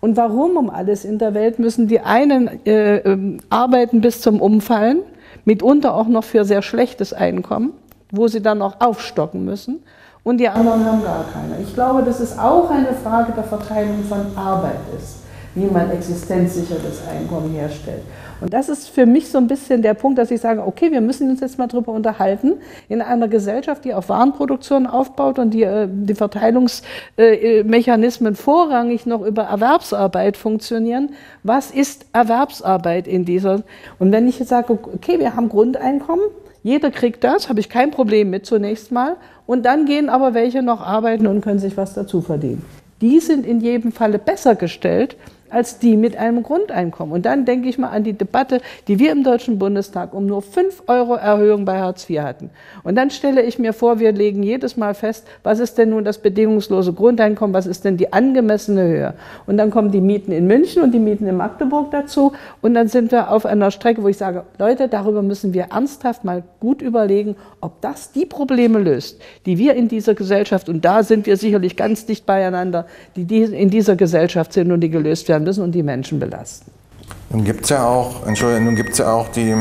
Und warum um alles in der Welt müssen die einen arbeiten bis zum Umfallen, mitunter auch noch für sehr schlechtes Einkommen, wo sie dann auch aufstocken müssen, und die anderen haben gar keine. Ich glaube, dass es auch eine Frage der Verteilung von Arbeit ist, wie man existenzsicheres Einkommen herstellt. Und das ist für mich so ein bisschen der Punkt, dass ich sage, okay, wir müssen uns jetzt mal darüber unterhalten, in einer Gesellschaft, die auf Warenproduktion aufbaut und die Verteilungsmechanismen vorrangig noch über Erwerbsarbeit funktionieren. Was ist Erwerbsarbeit in dieser? Und wenn ich jetzt sage, okay, wir haben Grundeinkommen, jeder kriegt das, habe ich kein Problem mit zunächst mal. Und dann gehen aber welche noch arbeiten und können sich was dazu verdienen. Die sind in jedem Falle besser gestellt als die mit einem Grundeinkommen. Und dann denke ich mal an die Debatte, die wir im Deutschen Bundestag um nur 5 € Erhöhung bei Hartz IV hatten. Und dann stelle ich mir vor, wir legen jedes Mal fest, was ist denn nun das bedingungslose Grundeinkommen, was ist denn die angemessene Höhe? Und dann kommen die Mieten in München und die Mieten in Magdeburg dazu. Und dann sind wir auf einer Strecke, wo ich sage, Leute, darüber müssen wir ernsthaft mal gut überlegen, ob das die Probleme löst, die wir in dieser Gesellschaft, und da sind wir sicherlich ganz dicht beieinander, die in dieser Gesellschaft sind und die gelöst werden müssen und die Menschen belasten. Nun gibt es ja auch die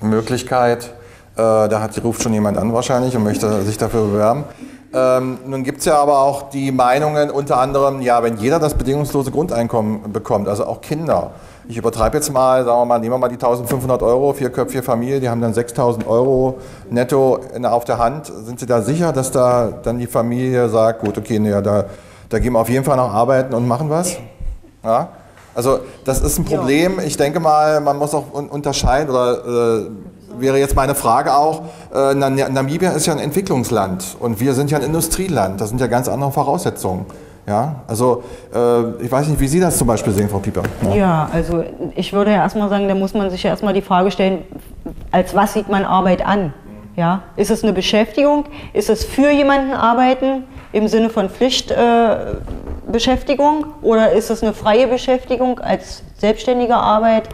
Möglichkeit, Da ruft schon jemand an wahrscheinlich und möchte sich dafür bewerben. Nun gibt es ja aber auch die Meinungen unter anderem, ja, wenn jeder das bedingungslose Grundeinkommen bekommt, also auch Kinder. Ich übertreibe jetzt mal, sagen wir mal, nehmen wir mal die 1.500 Euro, vierköpfige Familie, die haben dann 6.000 Euro netto auf der Hand. Sind Sie da sicher, dass da dann die Familie sagt, gut, okay, nee, da gehen wir auf jeden Fall noch arbeiten und machen was? Ja? Also das ist ein Problem. Ich denke mal, man muss auch unterscheiden oder... wäre jetzt meine Frage auch, Namibia ist ja ein Entwicklungsland und wir sind ja ein Industrieland, das sind ja ganz andere Voraussetzungen. Ja? Also ich weiß nicht, wie Sie das zum Beispiel sehen, Frau Pieper. Ja, also ich würde ja erstmal sagen, da muss man sich ja erstmal die Frage stellen, als was sieht man Arbeit an? Ja? Ist es eine Beschäftigung? Ist es für jemanden arbeiten im Sinne von Pflichtbeschäftigung oder ist es eine freie Beschäftigung als selbstständige Arbeit?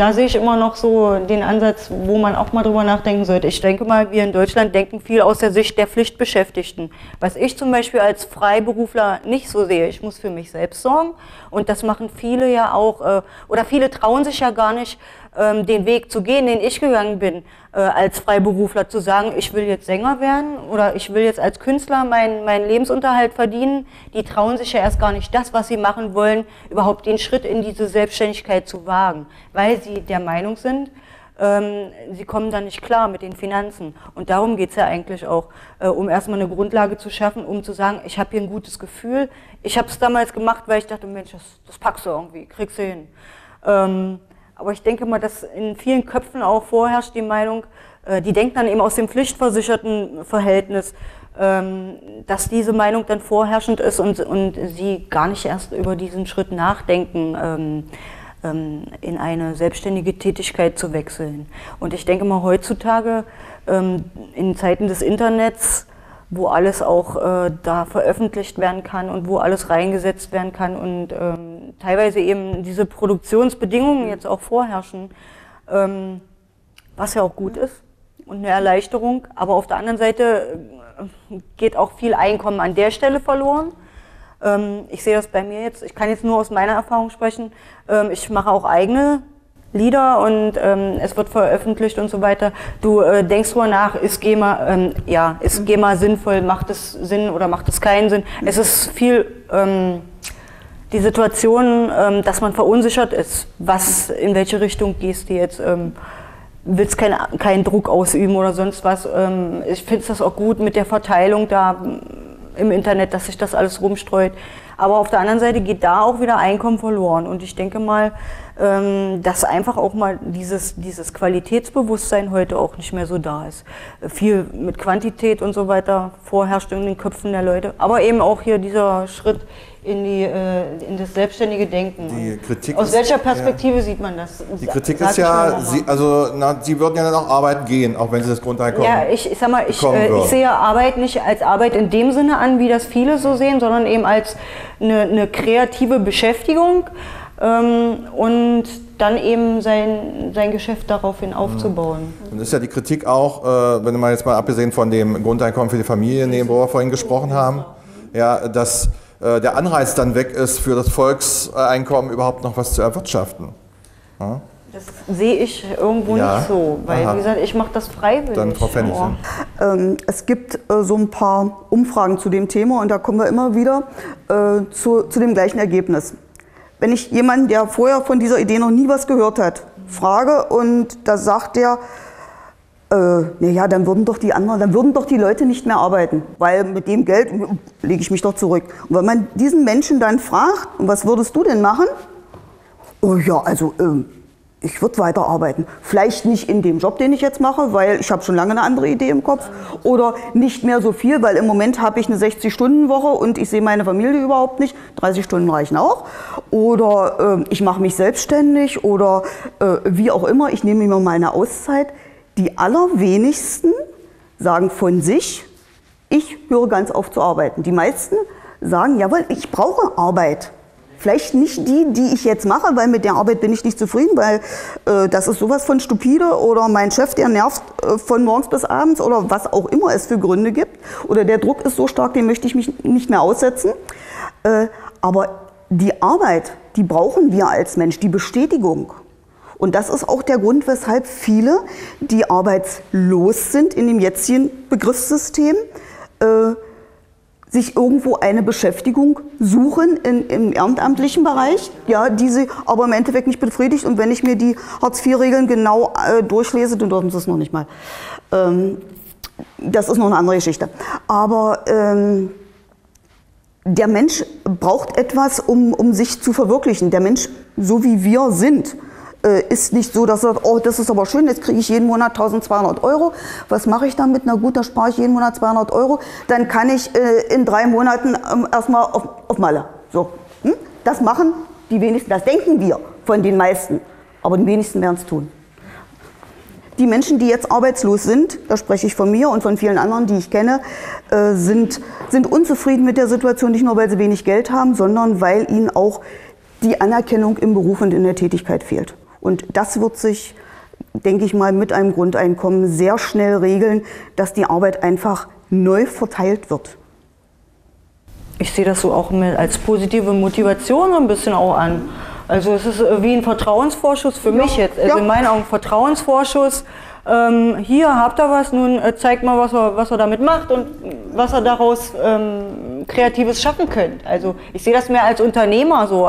Da sehe ich immer noch so den Ansatz, wo man auch mal drüber nachdenken sollte. Ich denke mal, wir in Deutschland denken viel aus der Sicht der Pflichtbeschäftigten. Was ich zum Beispiel als Freiberufler nicht so sehe, ich muss für mich selbst sorgen. Und das machen viele ja auch, oder viele trauen sich ja gar nicht, den Weg zu gehen, den ich gegangen bin, als Freiberufler, zu sagen, ich will jetzt Sänger werden oder ich will jetzt als Künstler meinen Lebensunterhalt verdienen. Die trauen sich ja erst gar nicht, das, was sie machen wollen, überhaupt den Schritt in diese Selbstständigkeit zu wagen, weil sie der Meinung sind, sie kommen da nicht klar mit den Finanzen. Und darum geht es ja eigentlich auch, um erstmal eine Grundlage zu schaffen, um zu sagen, ich habe hier ein gutes Gefühl. Ich habe es damals gemacht, weil ich dachte, Mensch, das packst du irgendwie, kriegst du hin. Aber ich denke mal, dass in vielen Köpfen auch vorherrscht die Meinung, die denken dann eben aus dem pflichtversicherten Verhältnis, dass diese Meinung dann vorherrschend ist und sie gar nicht erst über diesen Schritt nachdenken, in eine selbstständige Tätigkeit zu wechseln. Und ich denke mal heutzutage in Zeiten des Internets, wo alles auch da veröffentlicht werden kann und wo alles reingesetzt werden kann und teilweise eben diese Produktionsbedingungen jetzt auch vorherrschen, was ja auch gut ist und eine Erleichterung, aber auf der anderen Seite geht auch viel Einkommen an der Stelle verloren. Ich sehe das bei mir jetzt, ich kann jetzt nur aus meiner Erfahrung sprechen, ich mache auch eigene Lieder und es wird veröffentlicht und so weiter. Du denkst drüber nach, ist GEMA, ist GEMA sinnvoll, macht es Sinn oder macht es keinen Sinn? Es ist viel die Situation, dass man verunsichert ist, in welche Richtung gehst du jetzt? Willst keinen Druck ausüben oder sonst was? Ich finde das auch gut mit der Verteilung da im Internet, dass sich das alles rumstreut. Aber auf der anderen Seite geht da auch wieder Einkommen verloren. Und ich denke mal, dass einfach auch mal dieses Qualitätsbewusstsein heute auch nicht mehr so da ist. Viel mit Quantität und so weiter vorherrscht in den Köpfen der Leute. Aber eben auch hier dieser Schritt in das selbstständige Denken. Die Kritik aus welcher Perspektive sieht man das? Die Kritik ist ja, Sie würden ja dann auch arbeiten gehen, auch wenn Sie das Grundeinkommen bekommen. Ja, ich sag mal, ich sehe Arbeit nicht als Arbeit in dem Sinne an, wie das viele so sehen, sondern eben als eine kreative Beschäftigung und dann eben sein Geschäft daraufhin aufzubauen. Und ist ja die Kritik auch, wenn wir jetzt mal abgesehen von dem Grundeinkommen für die Familie nehmen, wo wir vorhin gesprochen haben, ja, dass der Anreiz dann weg ist, für das Volkseinkommen überhaupt noch was zu erwirtschaften. Ja? Das sehe ich irgendwo nicht so, weil wie gesagt, ich mache das freiwillig. Dann Frau Pfennig. Es gibt so ein paar Umfragen zu dem Thema und da kommen wir immer wieder zu dem gleichen Ergebnis. Wenn ich jemanden, der vorher von dieser Idee noch nie was gehört hat, frage und da sagt der, naja, dann würden doch die Leute nicht mehr arbeiten, weil mit dem Geld lege ich mich doch zurück. Und wenn man diesen Menschen dann fragt, und was würdest du denn machen? Oh ja, also ich würde weiterarbeiten. Vielleicht nicht in dem Job, den ich jetzt mache, weil ich habe schon lange eine andere Idee im Kopf. Oder nicht mehr so viel, weil im Moment habe ich eine 60-Stunden-Woche und ich sehe meine Familie überhaupt nicht. 30 Stunden reichen auch. Oder ich mache mich selbstständig oder wie auch immer, ich nehme mir mal eine Auszeit. Die allerwenigsten sagen von sich, ich höre ganz auf zu arbeiten. Die meisten sagen, jawohl, ich brauche Arbeit. Vielleicht nicht die ich jetzt mache, weil mit der Arbeit bin ich nicht zufrieden, weil das ist sowas von stupide oder mein Chef, der nervt von morgens bis abends oder was auch immer es für Gründe gibt. Oder der Druck ist so stark, dem möchte ich mich nicht mehr aussetzen. Aber die Arbeit, die brauchen wir als Mensch, die Bestätigung. Und das ist auch der Grund, weshalb viele, die arbeitslos sind in dem jetzigen Begriffssystem, sich irgendwo eine Beschäftigung suchen im ehrenamtlichen Bereich, ja, die sie aber im Endeffekt nicht befriedigt. Und wenn ich mir die Hartz-IV-Regeln genau durchlese, dann dürfen sie es noch nicht mal. Das ist noch eine andere Geschichte. Aber der Mensch braucht etwas, um sich zu verwirklichen. Der Mensch, so wie wir sind, ist nicht so, dass er sagt, oh, das ist aber schön, jetzt kriege ich jeden Monat 1200 Euro. Was mache ich damit? Na gut, da spare ich jeden Monat 200 Euro. Dann kann ich in 3 Monaten erstmal auf Malle. So. Hm? Das machen die wenigsten, das denken wir von den meisten. Aber die wenigsten werden es tun. Die Menschen, die jetzt arbeitslos sind, da spreche ich von mir und von vielen anderen, die ich kenne, sind unzufrieden mit der Situation, nicht nur, weil sie wenig Geld haben, sondern weil ihnen auch die Anerkennung im Beruf und in der Tätigkeit fehlt. Und das wird sich, denke ich mal, mit einem Grundeinkommen sehr schnell regeln, dass die Arbeit einfach neu verteilt wird. Ich sehe das so auch als positive Motivation so ein bisschen auch an. Also es ist wie ein Vertrauensvorschuss für mich jetzt. Also in meinen Augen Vertrauensvorschuss. Hier habt ihr was, nun zeigt mal, was ihr damit macht und was ihr daraus Kreatives schaffen könnt. Also ich sehe das mehr als Unternehmer, so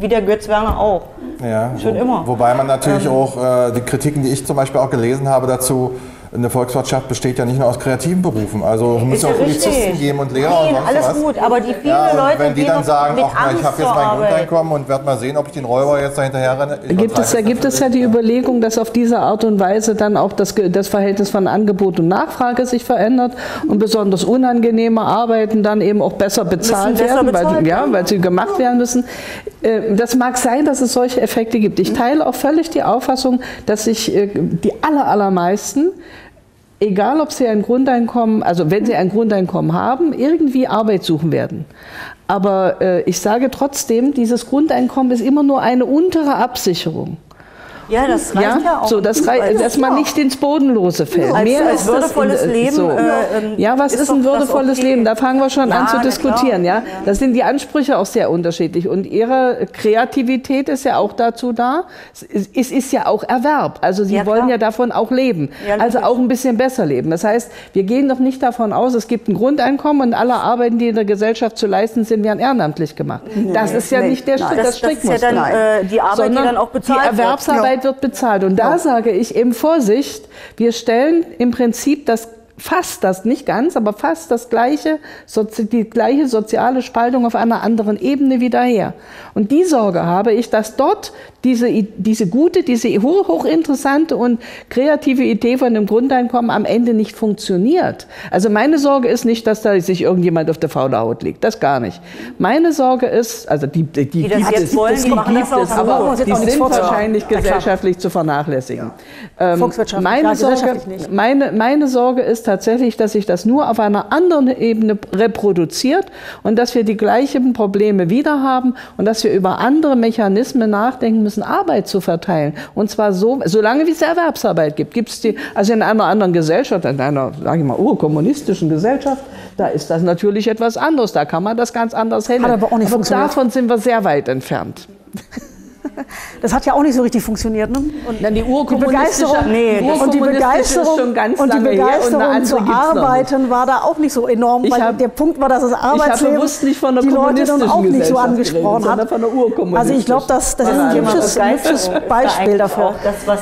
wie der Götz Werner auch. Ja, schon immer. Wobei man natürlich auch die Kritiken, die ich zum Beispiel auch gelesen habe dazu, eine Volkswirtschaft besteht ja nicht nur aus kreativen Berufen. Also es müssen auch Polizisten geben und Lehrer und alles was. Gut, aber die vielen Leute, wenn die dann sagen, ach, na, ich habe jetzt mein Grundeinkommen und werde mal sehen, ob ich den Räuber jetzt da hinterher renne. Da gibt es ja die Überlegung, dass auf diese Art und Weise dann auch das Verhältnis von Angebot und Nachfrage sich verändert und besonders unangenehme Arbeiten dann eben auch besser bezahlt werden, weil sie gemacht werden müssen. Das mag sein, dass es solche Effekte gibt. Ich teile auch völlig die Auffassung, dass sich die allermeisten, egal ob sie ein Grundeinkommen, also wenn sie ein Grundeinkommen haben, irgendwie Arbeit suchen werden. Aber ich sage trotzdem, dieses Grundeinkommen ist immer nur eine untere Absicherung. Ja, das reicht ja auch. So, dass man nicht ins Bodenlose fällt. Ja, mehr als würdevolles Leben. So. Ja, was ist ein würdevolles Leben? Da fangen wir schon an zu diskutieren. Ja? Da sind die Ansprüche auch sehr unterschiedlich. Und ihre Kreativität ist ja auch dazu da. Es ist ja auch Erwerb. Also sie wollen ja davon auch leben. Ja, also auch ein bisschen besser leben. Das heißt, wir gehen doch nicht davon aus, es gibt ein Grundeinkommen und alle Arbeiten, die in der Gesellschaft zu leisten sind, werden ehrenamtlich gemacht. Nee, das ist ja nicht der Strickmuster. Das ist ja dann die Arbeit, die dann auch bezahlt wird. Wird bezahlt. Und da sage ich eben Vorsicht, wir stellen im Prinzip fast die gleiche soziale Spaltung auf einer anderen Ebene wieder her. Und die Sorge habe ich, dass dort diese hochinteressante und kreative Idee von dem Grundeinkommen am Ende nicht funktioniert. Also meine Sorge ist nicht, dass da sich irgendjemand auf der faulen Haut legt. Das gar nicht. Meine Sorge ist, also die gibt es, aber die sind wahrscheinlich gesellschaftlich zu vernachlässigen. Meine Sorge ist tatsächlich, dass sich das nur auf einer anderen Ebene reproduziert und dass wir die gleichen Probleme wieder haben und dass wir über andere Mechanismen nachdenken müssen, Arbeit zu verteilen. Und zwar so, solange wie es Erwerbsarbeit gibt. Gibt es die, also in einer anderen Gesellschaft, in einer, sage ich mal, urkommunistischen Gesellschaft, da ist das natürlich etwas anderes. Da kann man das ganz anders handeln. Aber davon sind wir sehr weit entfernt. Das hat ja auch nicht so richtig funktioniert, ne? Und dann die Begeisterung zu arbeiten war da auch nicht so enorm, weil der Punkt war, dass das Arbeitsleben die Leute dann auch nicht so angesprochen hat. Also ich glaube, das ist ein hübsches Beispiel dafür.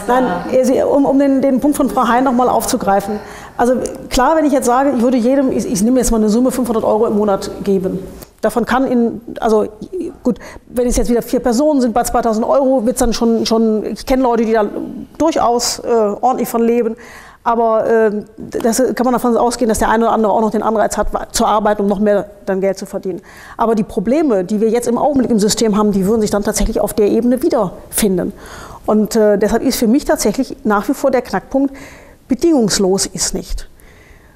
Nein, um den Punkt von Frau Hein nochmal aufzugreifen. Also klar, wenn ich jetzt sage, ich würde jedem, ich nehme jetzt mal eine Summe 500 Euro im Monat geben. Davon kann also gut, wenn es jetzt wieder 4 Personen sind, bei 2000 Euro wird es dann schon, ich kenne Leute, die da durchaus ordentlich von leben, aber das kann man davon ausgehen, dass der eine oder andere auch noch den Anreiz hat, zu arbeiten, um noch mehr dann Geld zu verdienen. Aber die Probleme, die wir jetzt im Augenblick im System haben, die würden sich dann tatsächlich auf der Ebene wiederfinden. Und deshalb ist für mich tatsächlich nach wie vor der Knackpunkt, bedingungslos ist nicht.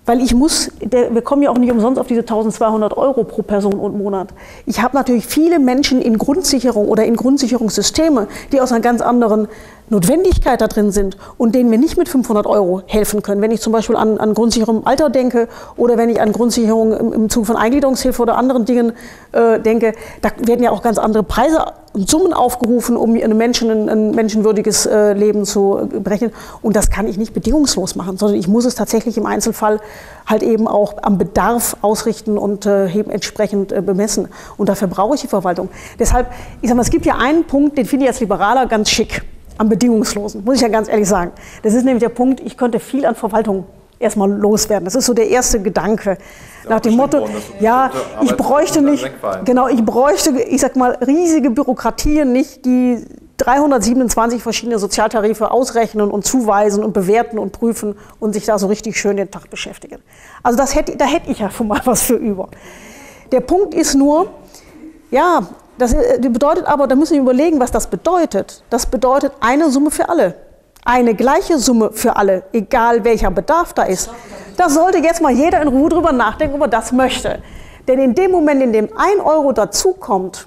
Weil ich muss, wir kommen ja auch nicht umsonst auf diese 1200 Euro pro Person und Monat. Ich habe natürlich viele Menschen in Grundsicherung oder in Grundsicherungssysteme, die aus einer ganz anderen Notwendigkeit da drin sind und denen wir nicht mit 500 € helfen können. Wenn ich zum Beispiel an Grundsicherung im Alter denke oder wenn ich an Grundsicherung im Zuge von Eingliederungshilfe oder anderen Dingen denke, da werden ja auch ganz andere Preise und Summen aufgerufen, um ein menschenwürdiges Leben zu berechnen. Und das kann ich nicht bedingungslos machen, sondern ich muss es tatsächlich im Einzelfall halt eben auch am Bedarf ausrichten und eben entsprechend bemessen. Und dafür brauche ich die Verwaltung. Deshalb, ich sage mal, es gibt ja einen Punkt, den finde ich als Liberaler ganz schick. Am Bedingungslosen, muss ich ja ganz ehrlich sagen. Das ist nämlich der Punkt, ich könnte viel an Verwaltung erstmal loswerden. Das ist so der erste Gedanke. Nach dem Motto, ja, ich bräuchte nicht, genau, ich bräuchte, ich sag mal, riesige Bürokratien nicht, die 327 verschiedene Sozialtarife ausrechnen und zuweisen und bewerten und prüfen und sich da so richtig schön den Tag beschäftigen. Also das hätte, da hätte ich ja schon mal was für über. Der Punkt ist nur, ja, das bedeutet aber, da müssen wir überlegen, was das bedeutet. Das bedeutet eine Summe für alle. Eine gleiche Summe für alle, egal welcher Bedarf da ist. Da sollte jetzt mal jeder in Ruhe drüber nachdenken, ob er das möchte. Denn in dem Moment, in dem 1 € dazukommt,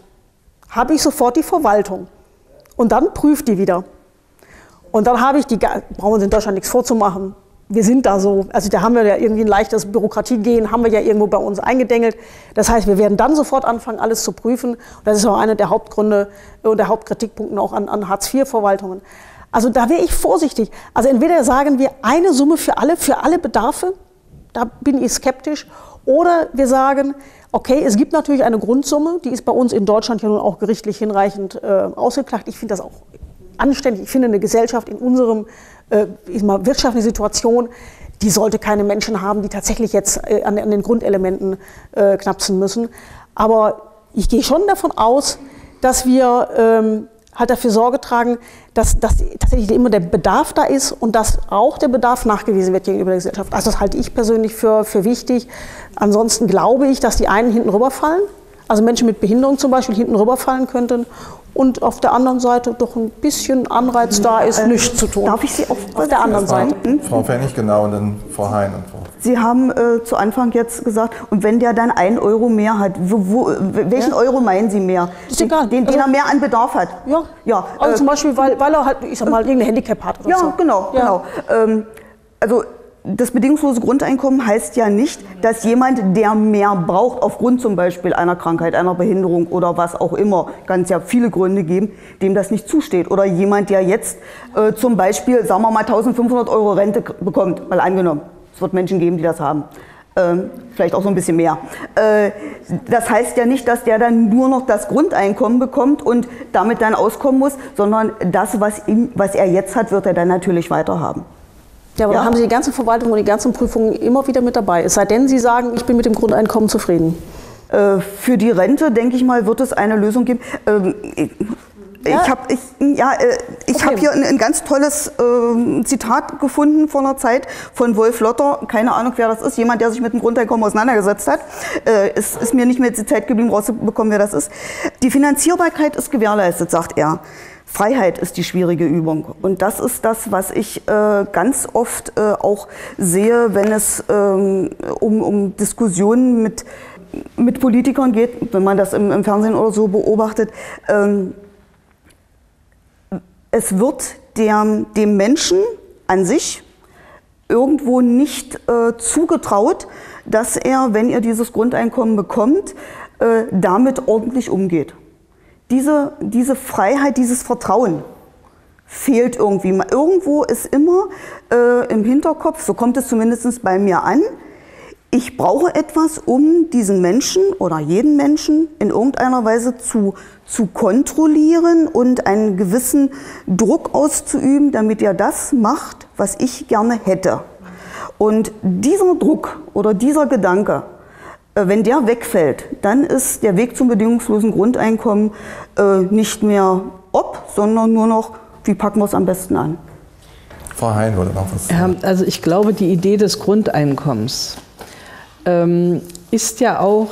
habe ich sofort die Verwaltung. Und dann prüft die wieder. Und dann habe ich die, brauchen wir uns in Deutschland nichts vorzumachen. Wir sind da so, also da haben wir ja irgendwie ein leichtes Bürokratiegehen, haben wir ja irgendwo bei uns eingedengelt. Das heißt, wir werden dann sofort anfangen, alles zu prüfen. Und das ist auch einer der Hauptgründe und der Hauptkritikpunkte auch an Hartz-IV-Verwaltungen. Also da wäre ich vorsichtig. Also entweder sagen wir eine Summe für alle Bedarfe, da bin ich skeptisch, oder wir sagen, okay, es gibt natürlich eine Grundsumme, die ist bei uns in Deutschland ja nun auch gerichtlich hinreichend ausgeklagt. Ich finde das auch anständig. Ich finde, eine Gesellschaft in unserem wirtschaftlichen Situation, die sollte keine Menschen haben, die tatsächlich jetzt an den Grundelementen knapsen müssen. Aber ich gehe schon davon aus, dass wir halt dafür Sorge tragen, dass tatsächlich immer der Bedarf da ist und dass auch der Bedarf nachgewiesen wird gegenüber der Gesellschaft. Also das halte ich persönlich für wichtig. Ansonsten glaube ich, dass die einen hinten rüberfallen, also Menschen mit Behinderung zum Beispiel hinten rüberfallen könnten. Und auf der anderen Seite doch ein bisschen Anreiz da ist, nichts zu tun. Darf ich Sie auf der anderen Seite? Frau Pfennig, genau, und dann Frau Hein und Frau. Sie haben zu Anfang jetzt gesagt, und wenn der dann 1 € mehr hat, welchen Euro meinen Sie mehr? Ist egal. Den er mehr an Bedarf hat? Ja, ja. Also zum Beispiel, weil er halt, ich sag mal, irgendein Handicap hat oder ja, so. Genau, ja, genau. Also das bedingungslose Grundeinkommen heißt ja nicht, dass jemand, der mehr braucht, aufgrund zum Beispiel einer Krankheit, einer Behinderung oder was auch immer, kann es ja viele Gründe geben, dem das nicht zusteht. Oder jemand, der jetzt zum Beispiel, sagen wir mal, 1.500 € Rente bekommt, mal angenommen. Es wird Menschen geben, die das haben. Vielleicht auch so ein bisschen mehr. Das heißt ja nicht, dass der dann nur noch das Grundeinkommen bekommt und damit dann auskommen muss, sondern das, was er jetzt hat, wird er dann natürlich weiter haben. Ja, aber ja, da haben Sie die ganzen Verwaltungen und die ganzen Prüfungen immer wieder mit dabei. Es sei denn, Sie sagen, ich bin mit dem Grundeinkommen zufrieden. Für die Rente, denke ich mal, wird es eine Lösung geben. Ja. Ich habe hier ein ganz tolles Zitat gefunden vor einer Zeit von Wolf Lotter. Keine Ahnung, wer das ist. Jemand, der sich mit dem Grundeinkommen auseinandergesetzt hat. Es ist mir nicht mehr die Zeit geblieben, rauszubekommen, wer das ist. Die Finanzierbarkeit ist gewährleistet, sagt er. Freiheit ist die schwierige Übung. Und das ist das, was ich ganz oft auch sehe, wenn es um Diskussionen mit Politikern geht, wenn man das im Fernsehen oder so beobachtet. Es wird dem Menschen an sich irgendwo nicht zugetraut, dass er, wenn er dieses Grundeinkommen bekommt, damit ordentlich umgeht. Diese Freiheit, dieses Vertrauen fehlt irgendwie. Irgendwo ist immer im Hinterkopf, so kommt es zumindest bei mir an, ich brauche etwas, um diesen Menschen oder jeden Menschen in irgendeiner Weise zu kontrollieren und einen gewissen Druck auszuüben, damit er das macht, was ich gerne hätte. Und dieser Druck oder dieser Gedanke, wenn der wegfällt, dann ist der Weg zum bedingungslosen Grundeinkommen nicht mehr ob, sondern nur noch, wie packen wir es am besten an. Frau Hein wollte noch was sagen. Also ich glaube, die Idee des Grundeinkommens ist ja auch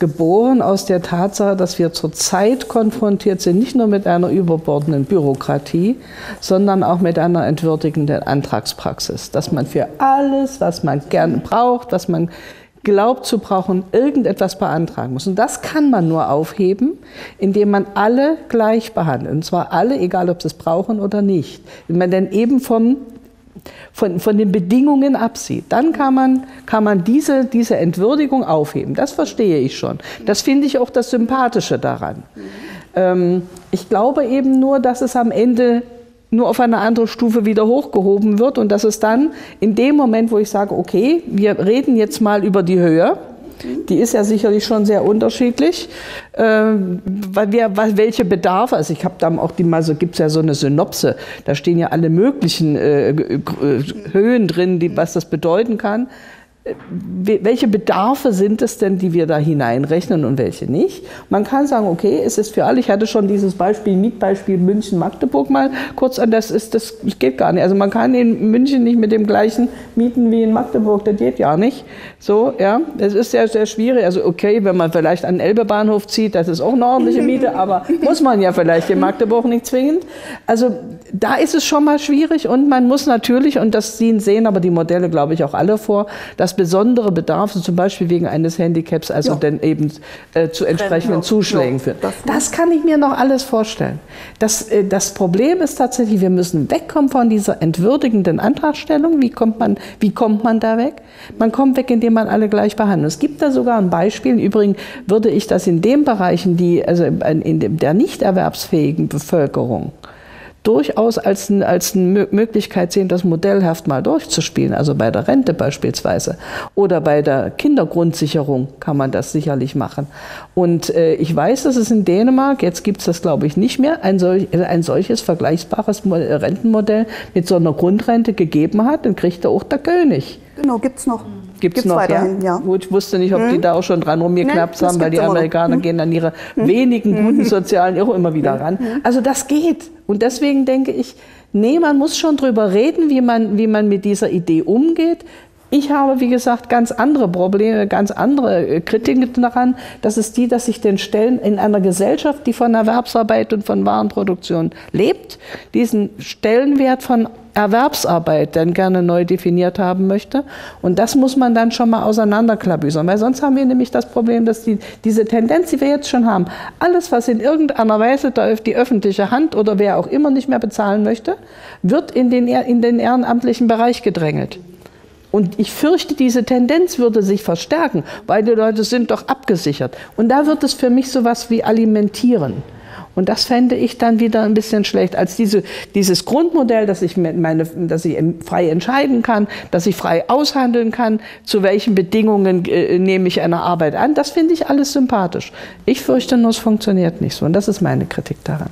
geboren aus der Tatsache, dass wir zurzeit konfrontiert sind, nicht nur mit einer überbordenden Bürokratie, sondern auch mit einer entwürdigenden Antragspraxis. Dass man für alles, was man gerne braucht, was man glaubt zu brauchen, irgendetwas beantragen muss. Und das kann man nur aufheben, indem man alle gleich behandelt. Und zwar alle, egal ob sie es brauchen oder nicht. Wenn man dann eben von den Bedingungen absieht, dann kann man diese Entwürdigung aufheben. Das verstehe ich schon. Das finde ich auch das Sympathische daran. Ich glaube eben nur, dass es am Ende nur auf eine andere Stufe wieder hochgehoben wird und dass es dann in dem Moment, wo ich sage, okay, wir reden jetzt mal über die Höhe, die ist ja sicherlich schon sehr unterschiedlich, welche Bedarfe, also ich habe dann auch gibt es ja so eine Synopse, da stehen ja alle möglichen Höhen drin, was das bedeuten kann. Welche Bedarfe sind es denn, die wir da hineinrechnen und welche nicht? Man kann sagen, okay, es ist für alle, ich hatte schon dieses Beispiel, Mietbeispiel München-Magdeburg mal kurz an, das geht gar nicht. Also man kann in München nicht mit dem gleichen mieten wie in Magdeburg, das geht ja nicht. So, ja, es ist sehr, sehr schwierig. Also okay, wenn man vielleicht an den Elbebahnhof zieht, das ist auch eine ordentliche Miete, aber muss man ja vielleicht in Magdeburg nicht zwingend. Also da ist es schon mal schwierig und man muss natürlich, und das sehen aber die Modelle, glaube ich, auch alle vor, dass besondere Bedarfe, zum Beispiel wegen eines Handicaps, also ja, dann eben zu entsprechenden Zuschlägen führen. Das kann ich mir noch alles vorstellen. Das Problem ist tatsächlich, wir müssen wegkommen von dieser entwürdigenden Antragstellung. Wie kommt man da weg? Man kommt weg, indem man alle gleich behandelt. Es gibt da sogar ein Beispiel. Übrigens würde ich das in den Bereichen, der nicht erwerbsfähigen Bevölkerung, durchaus als eine Möglichkeit sehen, das modellhaft mal durchzuspielen. Also bei der Rente beispielsweise oder bei der Kindergrundsicherung kann man das sicherlich machen. Und ich weiß, dass es in Dänemark, jetzt gibt es das glaube ich nicht mehr, ein solches vergleichbares Rentenmodell mit so einer Grundrente gegeben hat, dann kriegt er auch der König. Genau, gibt es noch. Gibt's noch, weiterhin, ja? Ja. Gut, ich wusste nicht, ob die da auch schon dran rumgeknappt haben, weil die Amerikaner gehen an ihre wenigen guten sozialen auch immer wieder ran. Also das geht. Und deswegen denke ich, nee, man muss schon drüber reden, wie man mit dieser Idee umgeht. Ich habe, wie gesagt, ganz andere Probleme, ganz andere Kritiken daran. Das ist die, dass sich den Stellen in einer Gesellschaft, die von Erwerbsarbeit und von Warenproduktion lebt, diesen Stellenwert von Erwerbsarbeit dann gerne neu definiert haben möchte. Und das muss man dann schon mal auseinanderklabüsern, weil sonst haben wir nämlich das Problem, dass diese Tendenz, die wir jetzt schon haben, alles, was in irgendeiner Weise die öffentliche Hand oder wer auch immer nicht mehr bezahlen möchte, wird in den ehrenamtlichen Bereich gedrängelt. Und ich fürchte, diese Tendenz würde sich verstärken, weil die Leute sind doch abgesichert. Und da wird es für mich sowas wie alimentieren. Und das fände ich dann wieder ein bisschen schlecht, als dieses Grundmodell, dass ich frei entscheiden kann, dass ich frei aushandeln kann, zu welchen Bedingungen nehme ich eine Arbeit an. Das finde ich alles sympathisch. Ich fürchte nur, es funktioniert nicht so. Und das ist meine Kritik daran.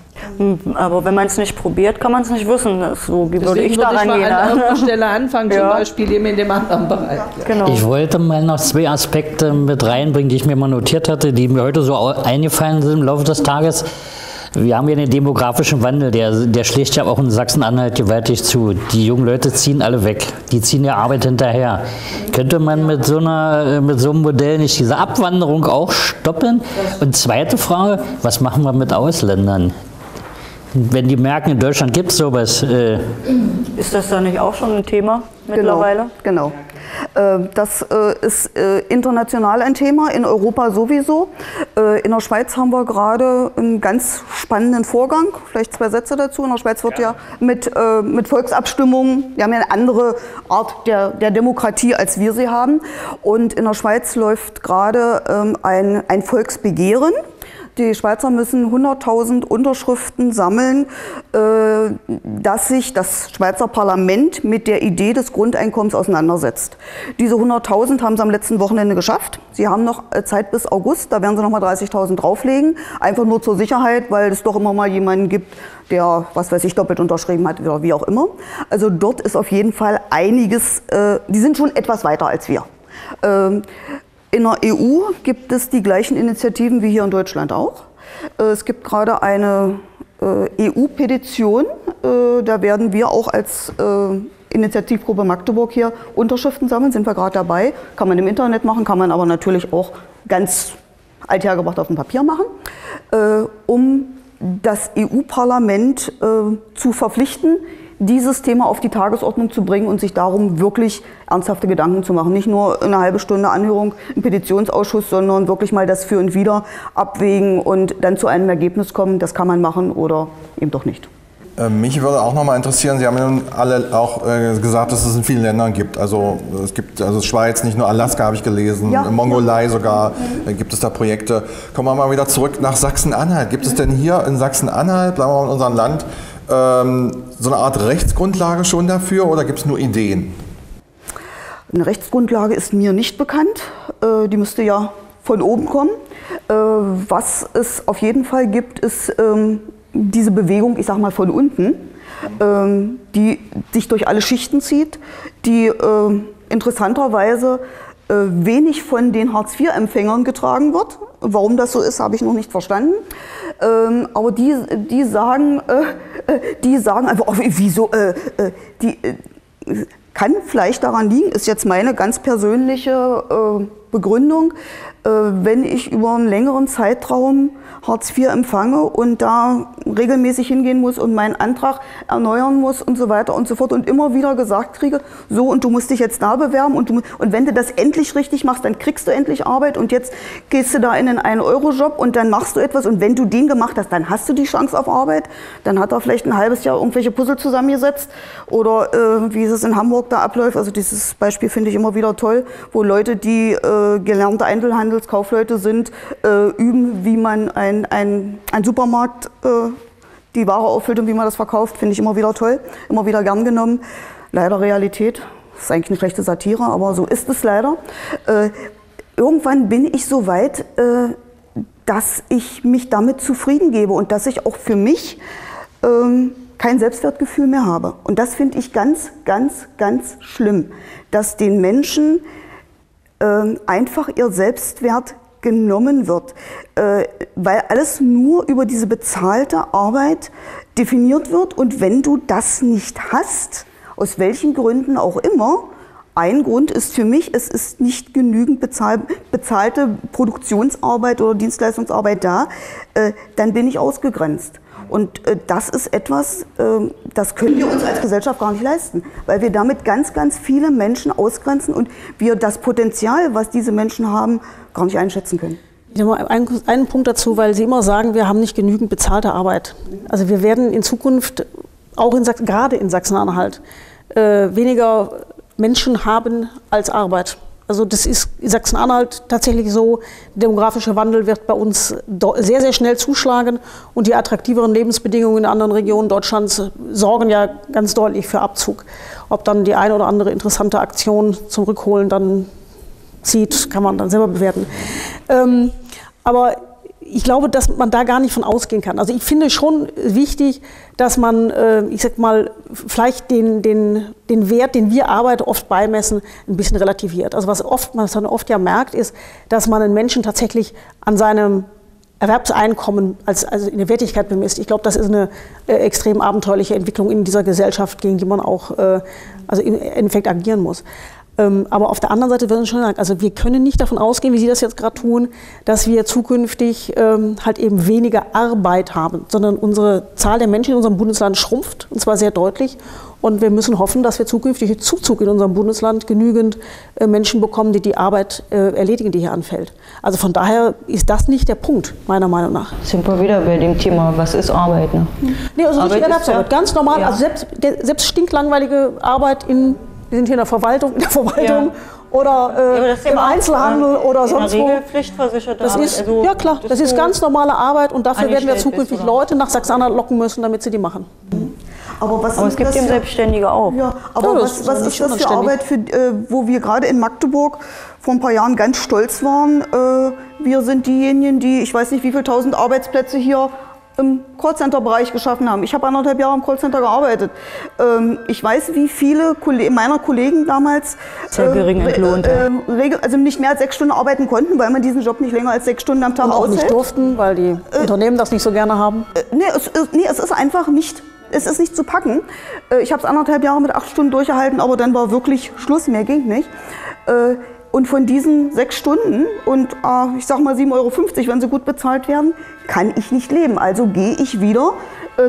Aber wenn man es nicht probiert, kann man es nicht wissen. So würde ich daran gehen. An der Stelle anfangen, zum Beispiel eben in dem anderen Bereich. Genau. Ich wollte mal noch zwei Aspekte mit reinbringen, die ich mir mal notiert hatte, die mir heute so eingefallen sind im Laufe des Tages. Wir haben hier einen demografischen Wandel, der schlägt ja auch in Sachsen-Anhalt gewaltig zu. Die jungen Leute ziehen alle weg, die ziehen der Arbeit hinterher. Könnte man mit so einem Modell nicht diese Abwanderung auch stoppen? Und zweite Frage, was machen wir mit Ausländern? Wenn die merken, in Deutschland gibt es sowas. Ist das da nicht auch schon ein Thema mittlerweile? Genau. Das ist international ein Thema, in Europa sowieso. In der Schweiz haben wir gerade einen ganz spannenden Vorgang, vielleicht zwei Sätze dazu. In der Schweiz wird ja mit Volksabstimmungen, wir haben ja eine andere Art der Demokratie, als wir sie haben. Und in der Schweiz läuft gerade ein Volksbegehren. Die Schweizer müssen 100.000 Unterschriften sammeln, dass sich das Schweizer Parlament mit der Idee des Grundeinkommens auseinandersetzt. Diese 100.000 haben sie am letzten Wochenende geschafft. Sie haben noch Zeit bis August, da werden sie nochmal 30.000 drauflegen. Einfach nur zur Sicherheit, weil es doch immer mal jemanden gibt, der, was weiß ich, doppelt unterschrieben hat oder wie auch immer. Also dort ist auf jeden Fall einiges, die sind schon etwas weiter als wir. In der EU gibt es die gleichen Initiativen wie hier in Deutschland auch. Es gibt gerade eine EU-Petition, da werden wir auch als Initiativgruppe Magdeburg hier Unterschriften sammeln, sind wir gerade dabei. Kann man im Internet machen, kann man aber natürlich auch ganz althergebracht auf dem Papier machen, um das EU-Parlament zu verpflichten, dieses Thema auf die Tagesordnung zu bringen und sich darum wirklich ernsthafte Gedanken zu machen. Nicht nur eine halbe Stunde Anhörung im Petitionsausschuss, sondern wirklich mal das Für und Wider abwägen und dann zu einem Ergebnis kommen. Das kann man machen oder eben doch nicht. Mich würde auch nochmal interessieren, Sie haben ja alle auch gesagt, dass es in vielen Ländern gibt. Also es gibt Schweiz, nicht nur Alaska habe ich gelesen, ja. Mongolei sogar, gibt es da Projekte. Kommen wir mal wieder zurück nach Sachsen-Anhalt. Gibt es denn hier in Sachsen-Anhalt, bleiben wir mal in unserem Land, so eine Art Rechtsgrundlage schon dafür oder gibt es nur Ideen? Eine Rechtsgrundlage ist mir nicht bekannt. Die müsste ja von oben kommen. Was es auf jeden Fall gibt, ist diese Bewegung, ich sag mal von unten, die sich durch alle Schichten zieht, die interessanterweise wenig von den Hartz-IV-Empfängern getragen wird. Warum das so ist, habe ich noch nicht verstanden. Aber die sagen einfach, oh, wieso, kann vielleicht daran liegen, ist jetzt meine ganz persönliche Begründung, wenn ich über einen längeren Zeitraum Hartz IV empfange und da regelmäßig hingehen muss und meinen Antrag erneuern muss und so weiter und so fort und immer wieder gesagt kriege, so und du musst dich jetzt da bewerben und wenn du das endlich richtig machst, dann kriegst du endlich Arbeit und jetzt gehst du da in einen 1-Euro-Job und dann machst du etwas und wenn du den gemacht hast, dann hast du die Chance auf Arbeit, dann hat er vielleicht ein halbes Jahr irgendwelche Puzzle zusammengesetzt oder wie es in Hamburg da abläuft, also dieses Beispiel finde ich immer wieder toll, wo Leute, die gelernte Einzelhandelskaufleute sind, üben, wie man ein Supermarkt die Ware auffüllt und wie man das verkauft, finde ich immer wieder toll, immer wieder gern genommen. Leider Realität, das ist eigentlich eine schlechte Satire, aber so ist es leider. Irgendwann bin ich so weit, dass ich mich damit zufrieden gebe und dass ich auch für mich kein Selbstwertgefühl mehr habe. Und das finde ich ganz, ganz, ganz schlimm, dass den Menschen einfach ihr Selbstwert genommen wird, weil alles nur über diese bezahlte Arbeit definiert wird und wenn du das nicht hast, aus welchen Gründen auch immer, ein Grund ist für mich, es ist nicht genügend bezahlte Produktionsarbeit oder Dienstleistungsarbeit da, dann bin ich ausgegrenzt. Und das ist etwas, das können wir uns als Gesellschaft gar nicht leisten, weil wir damit ganz, ganz viele Menschen ausgrenzen und wir das Potenzial, was diese Menschen haben, gar nicht einschätzen können. Nochmal einen Punkt dazu, weil Sie immer sagen, wir haben nicht genügend bezahlte Arbeit. Also wir werden in Zukunft, auch in gerade in Sachsen-Anhalt, weniger Menschen haben als Arbeit. Also das ist in Sachsen-Anhalt tatsächlich so, der demografische Wandel wird bei uns sehr, sehr schnell zuschlagen und die attraktiveren Lebensbedingungen in anderen Regionen Deutschlands sorgen ja ganz deutlich für Abzug. Ob dann die eine oder andere interessante Aktion zum Rückholen dann zieht, kann man dann selber bewerten. Aber ich glaube, dass man da gar nicht von ausgehen kann. Also ich finde schon wichtig, dass man, ich sag mal, vielleicht den Wert, den wir Arbeit oft beimessen, ein bisschen relativiert. Also was man oft ja merkt, ist, dass man einen Menschen tatsächlich an seinem Erwerbseinkommen also in der Wertigkeit bemisst. Ich glaube, das ist eine extrem abenteuerliche Entwicklung in dieser Gesellschaft, gegen die man auch also im Endeffekt agieren muss. Aber auf der anderen Seite wird uns schon gesagt, also wir können nicht davon ausgehen, wie Sie das jetzt gerade tun, dass wir zukünftig halt eben weniger Arbeit haben, sondern unsere Zahl der Menschen in unserem Bundesland schrumpft, und zwar sehr deutlich. Und wir müssen hoffen, dass wir zukünftig Zuzug in unserem Bundesland genügend Menschen bekommen, die die Arbeit erledigen, die hier anfällt. Also von daher ist das nicht der Punkt, meiner Meinung nach. Sind wir wieder bei dem Thema, was ist Arbeit? Ne? Nee, also Arbeit ist ja ganz normal, ja. Also selbst stinklangweilige Arbeit in... Wir sind hier in der Verwaltung ja. Oder im Einzelhandel oder sonst wo. Das ist, also, ja klar, das ist ganz normale Arbeit und dafür werden wir zukünftig Leute nach Sachsen-Anhalt locken müssen, damit sie die machen. Mhm. Aber es gibt eben Selbstständige auch. Ja, aber was ist das für Arbeit, wo wir gerade in Magdeburg vor ein paar Jahren ganz stolz waren? Wir sind diejenigen, die, ich weiß nicht wie viele tausend Arbeitsplätze hier im Callcenter-Bereich geschaffen haben. Ich habe 1,5 Jahre im Callcenter gearbeitet. Ich weiß, wie viele meiner Kollegen damals sehr gering entlohnt, also nicht mehr als 6 Stunden arbeiten konnten, weil man diesen Job nicht länger als 6 Stunden am Tag aushält. Und auch nicht durften, weil die Unternehmen das nicht so gerne haben. Es ist einfach nicht. Es ist nicht zu packen. Ich habe es 1,5 Jahre mit 8 Stunden durchgehalten, aber dann war wirklich Schluss, mehr ging nicht. Und von diesen 6 Stunden und ich sag mal 7,50 €, wenn sie gut bezahlt werden, kann ich nicht leben. Also gehe ich wieder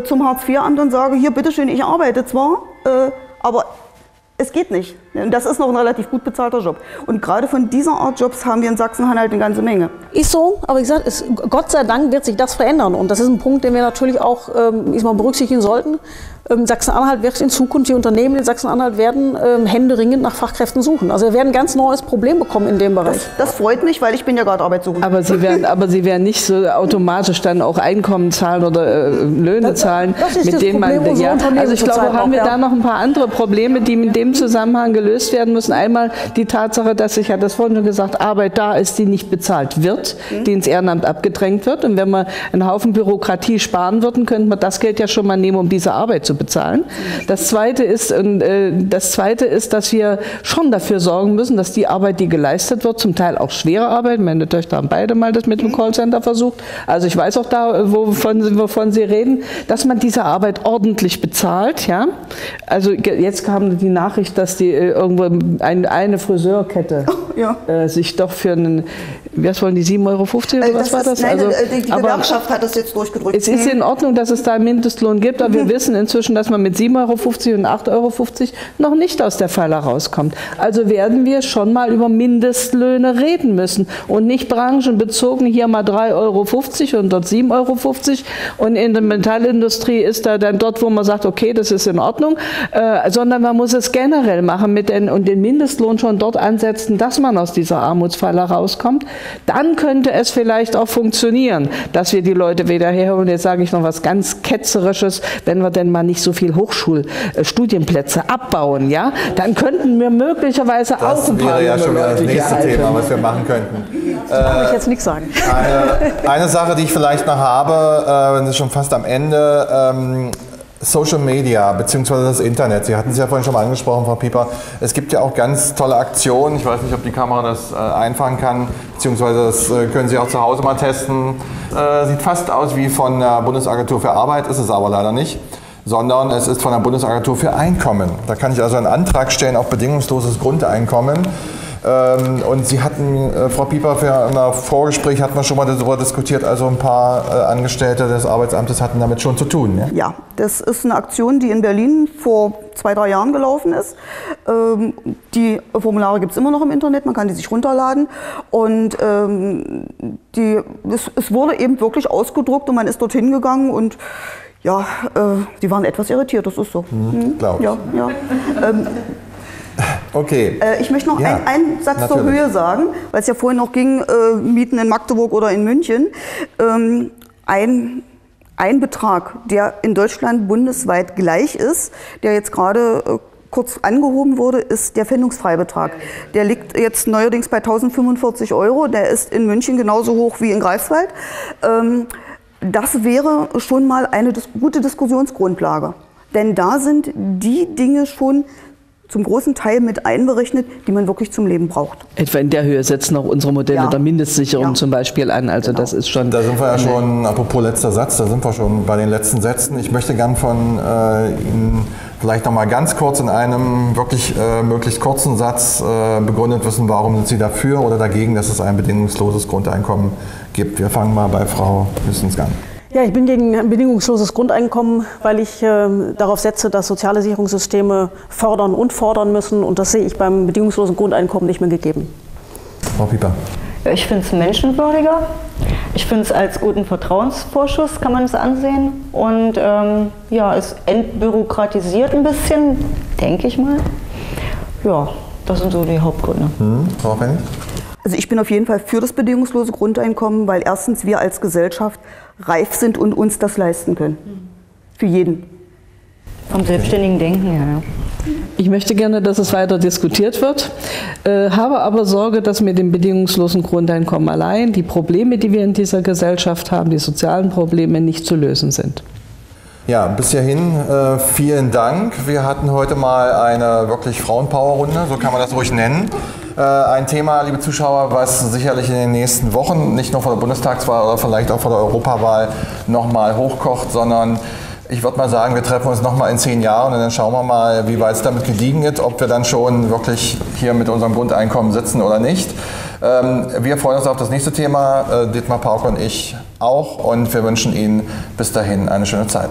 zum Hartz-IV-Amt und sage, hier bitteschön, ich arbeite zwar, aber es geht nicht. Und das ist noch ein relativ gut bezahlter Job. Und gerade von dieser Art Jobs haben wir in Sachsen-Anhalt eine ganze Menge. Ist so, aber wie gesagt, Gott sei Dank wird sich das verändern. Und das ist ein Punkt, den wir natürlich auch berücksichtigen sollten. Sachsen-Anhalt wird in Zukunft, die Unternehmen in Sachsen-Anhalt werden händeringend nach Fachkräften suchen. Also wir werden ein ganz neues Problem bekommen in dem Bereich. Das freut mich, weil ich bin ja gerade arbeitssuchend. Aber Sie werden nicht so automatisch dann auch Einkommen zahlen oder Löhne zahlen, mit denen man... Also ich glaube, haben wir da noch ein paar andere Probleme, die mit dem Zusammenhang gelöst werden müssen. Einmal die Tatsache, dass, ich hatte das vorhin schon gesagt, Arbeit da ist, die nicht bezahlt wird, die ins Ehrenamt abgedrängt wird. Und wenn man einen Haufen Bürokratie sparen würden, könnte man das Geld ja schon mal nehmen, um diese Arbeit zu bezahlen. Das Zweite ist, dass wir schon dafür sorgen müssen, dass die Arbeit, die geleistet wird, zum Teil auch schwere Arbeit, meine Töchter haben beide mal das mit dem Callcenter versucht, also ich weiß auch da, wovon Sie reden, dass man diese Arbeit ordentlich bezahlt. Ja? Also jetzt kam die Nachricht, dass die irgendwo eine Friseurkette sich doch für einen, was wollen die, 7,50 € oder was war das? Nein, also, die Gewerkschaft hat das jetzt durchgedrückt. Es ist in Ordnung, dass es da einen Mindestlohn gibt, aber wir wissen inzwischen, dass man mit 7,50 € und 8,50 € noch nicht aus der Falle rauskommt. Also werden wir schon mal über Mindestlöhne reden müssen und nicht branchenbezogen, hier mal 3,50 € und dort 7,50 € und in der Metallindustrie ist da dann dort, wo man sagt, okay, das ist in Ordnung, sondern man muss es generell machen und den Mindestlohn schon dort ansetzen, dass man aus dieser Armutsfalle rauskommt. Dann könnte es vielleicht auch funktionieren, dass wir die Leute wieder herholen. Jetzt sage ich noch was ganz Ketzerisches, wenn wir denn mal nicht so viel Hochschulstudienplätze abbauen, ja, dann könnten wir möglicherweise auch ein paar junge Leute hier halten. Das wäre ja schon wieder das nächste Thema, was wir machen könnten. Da kann ich jetzt nichts sagen. Eine Sache, die ich vielleicht noch habe, das ist schon fast am Ende, Social Media bzw. das Internet. Sie hatten es ja vorhin schon mal angesprochen, Frau Pieper. Es gibt ja auch ganz tolle Aktionen. Ich weiß nicht, ob die Kamera das einfangen kann, beziehungsweise das können Sie auch zu Hause mal testen. Sieht fast aus wie von der Bundesagentur für Arbeit, ist es aber leider nicht, sondern es ist von der Bundesagentur für Einkommen. Da kann ich also einen Antrag stellen auf bedingungsloses Grundeinkommen. Und Sie hatten, Frau Pieper, für ein Vorgespräch hatten wir schon mal darüber diskutiert, also ein paar Angestellte des Arbeitsamtes hatten damit schon zu tun. Ne? Ja, das ist eine Aktion, die in Berlin vor 2-3 Jahren gelaufen ist. Die Formulare gibt es immer noch im Internet, man kann die sich runterladen. Und es wurde eben wirklich ausgedruckt und man ist dorthin gegangen und ja, die waren etwas irritiert, das ist so. Glaube ich. Ja. Okay. Ich möchte noch einen Satz zur Höhe sagen, weil es ja vorhin noch ging, Mieten in Magdeburg oder in München. Ein Betrag, der in Deutschland bundesweit gleich ist, der jetzt gerade kurz angehoben wurde, ist der Pfändungsfreibetrag. Der liegt jetzt neuerdings bei 1.045 €. Der ist in München genauso hoch wie in Greifswald. Das wäre schon mal eine gute Diskussionsgrundlage. Denn da sind die Dinge schon zum großen Teil mit einberechnet, die man wirklich zum Leben braucht. Etwa in der Höhe setzen auch unsere Modelle der Mindestsicherung zum Beispiel an. Also das ist schon... Da sind wir ja schon, apropos letzter Satz, da sind wir schon bei den letzten Sätzen. Ich möchte gern von Ihnen vielleicht noch mal ganz kurz in einem wirklich möglichst kurzen Satz begründet wissen, warum sind Sie dafür oder dagegen, dass es ein bedingungsloses Grundeinkommen gibt. Wir fangen mal bei Frau Hüskens an. Ja, ich bin gegen ein bedingungsloses Grundeinkommen, weil ich darauf setze, dass soziale Sicherungssysteme fördern und fordern müssen. Und das sehe ich beim bedingungslosen Grundeinkommen nicht mehr gegeben. Frau Pieper. Ich finde es menschenwürdiger. Ich finde es als guten Vertrauensvorschuss, kann man es ansehen. Und es entbürokratisiert ein bisschen, denke ich mal. Ja, das sind so die Hauptgründe. Frau Pieper? Also ich bin auf jeden Fall für das bedingungslose Grundeinkommen, weil erstens wir als Gesellschaft reif sind und uns das leisten können. Für jeden. Vom selbstständigen Denken her, ja. Ich möchte gerne, dass es weiter diskutiert wird, habe aber Sorge, dass mit dem bedingungslosen Grundeinkommen allein die Probleme, die wir in dieser Gesellschaft haben, die sozialen Probleme, nicht zu lösen sind. Ja, bis hierhin vielen Dank. Wir hatten heute mal eine wirklich Frauenpower-Runde, so kann man das ruhig nennen. Ein Thema, liebe Zuschauer, was sicherlich in den nächsten Wochen, nicht nur vor der Bundestagswahl oder vielleicht auch vor der Europawahl, nochmal hochkocht, sondern Ich würde mal sagen, wir treffen uns nochmal in 10 Jahren und dann schauen wir mal, wie weit es damit gediegen ist, ob wir dann schon wirklich hier mit unserem Grundeinkommen sitzen oder nicht. Wir freuen uns auf das nächste Thema, Dietmar Porke und ich auch, und wir wünschen Ihnen bis dahin eine schöne Zeit.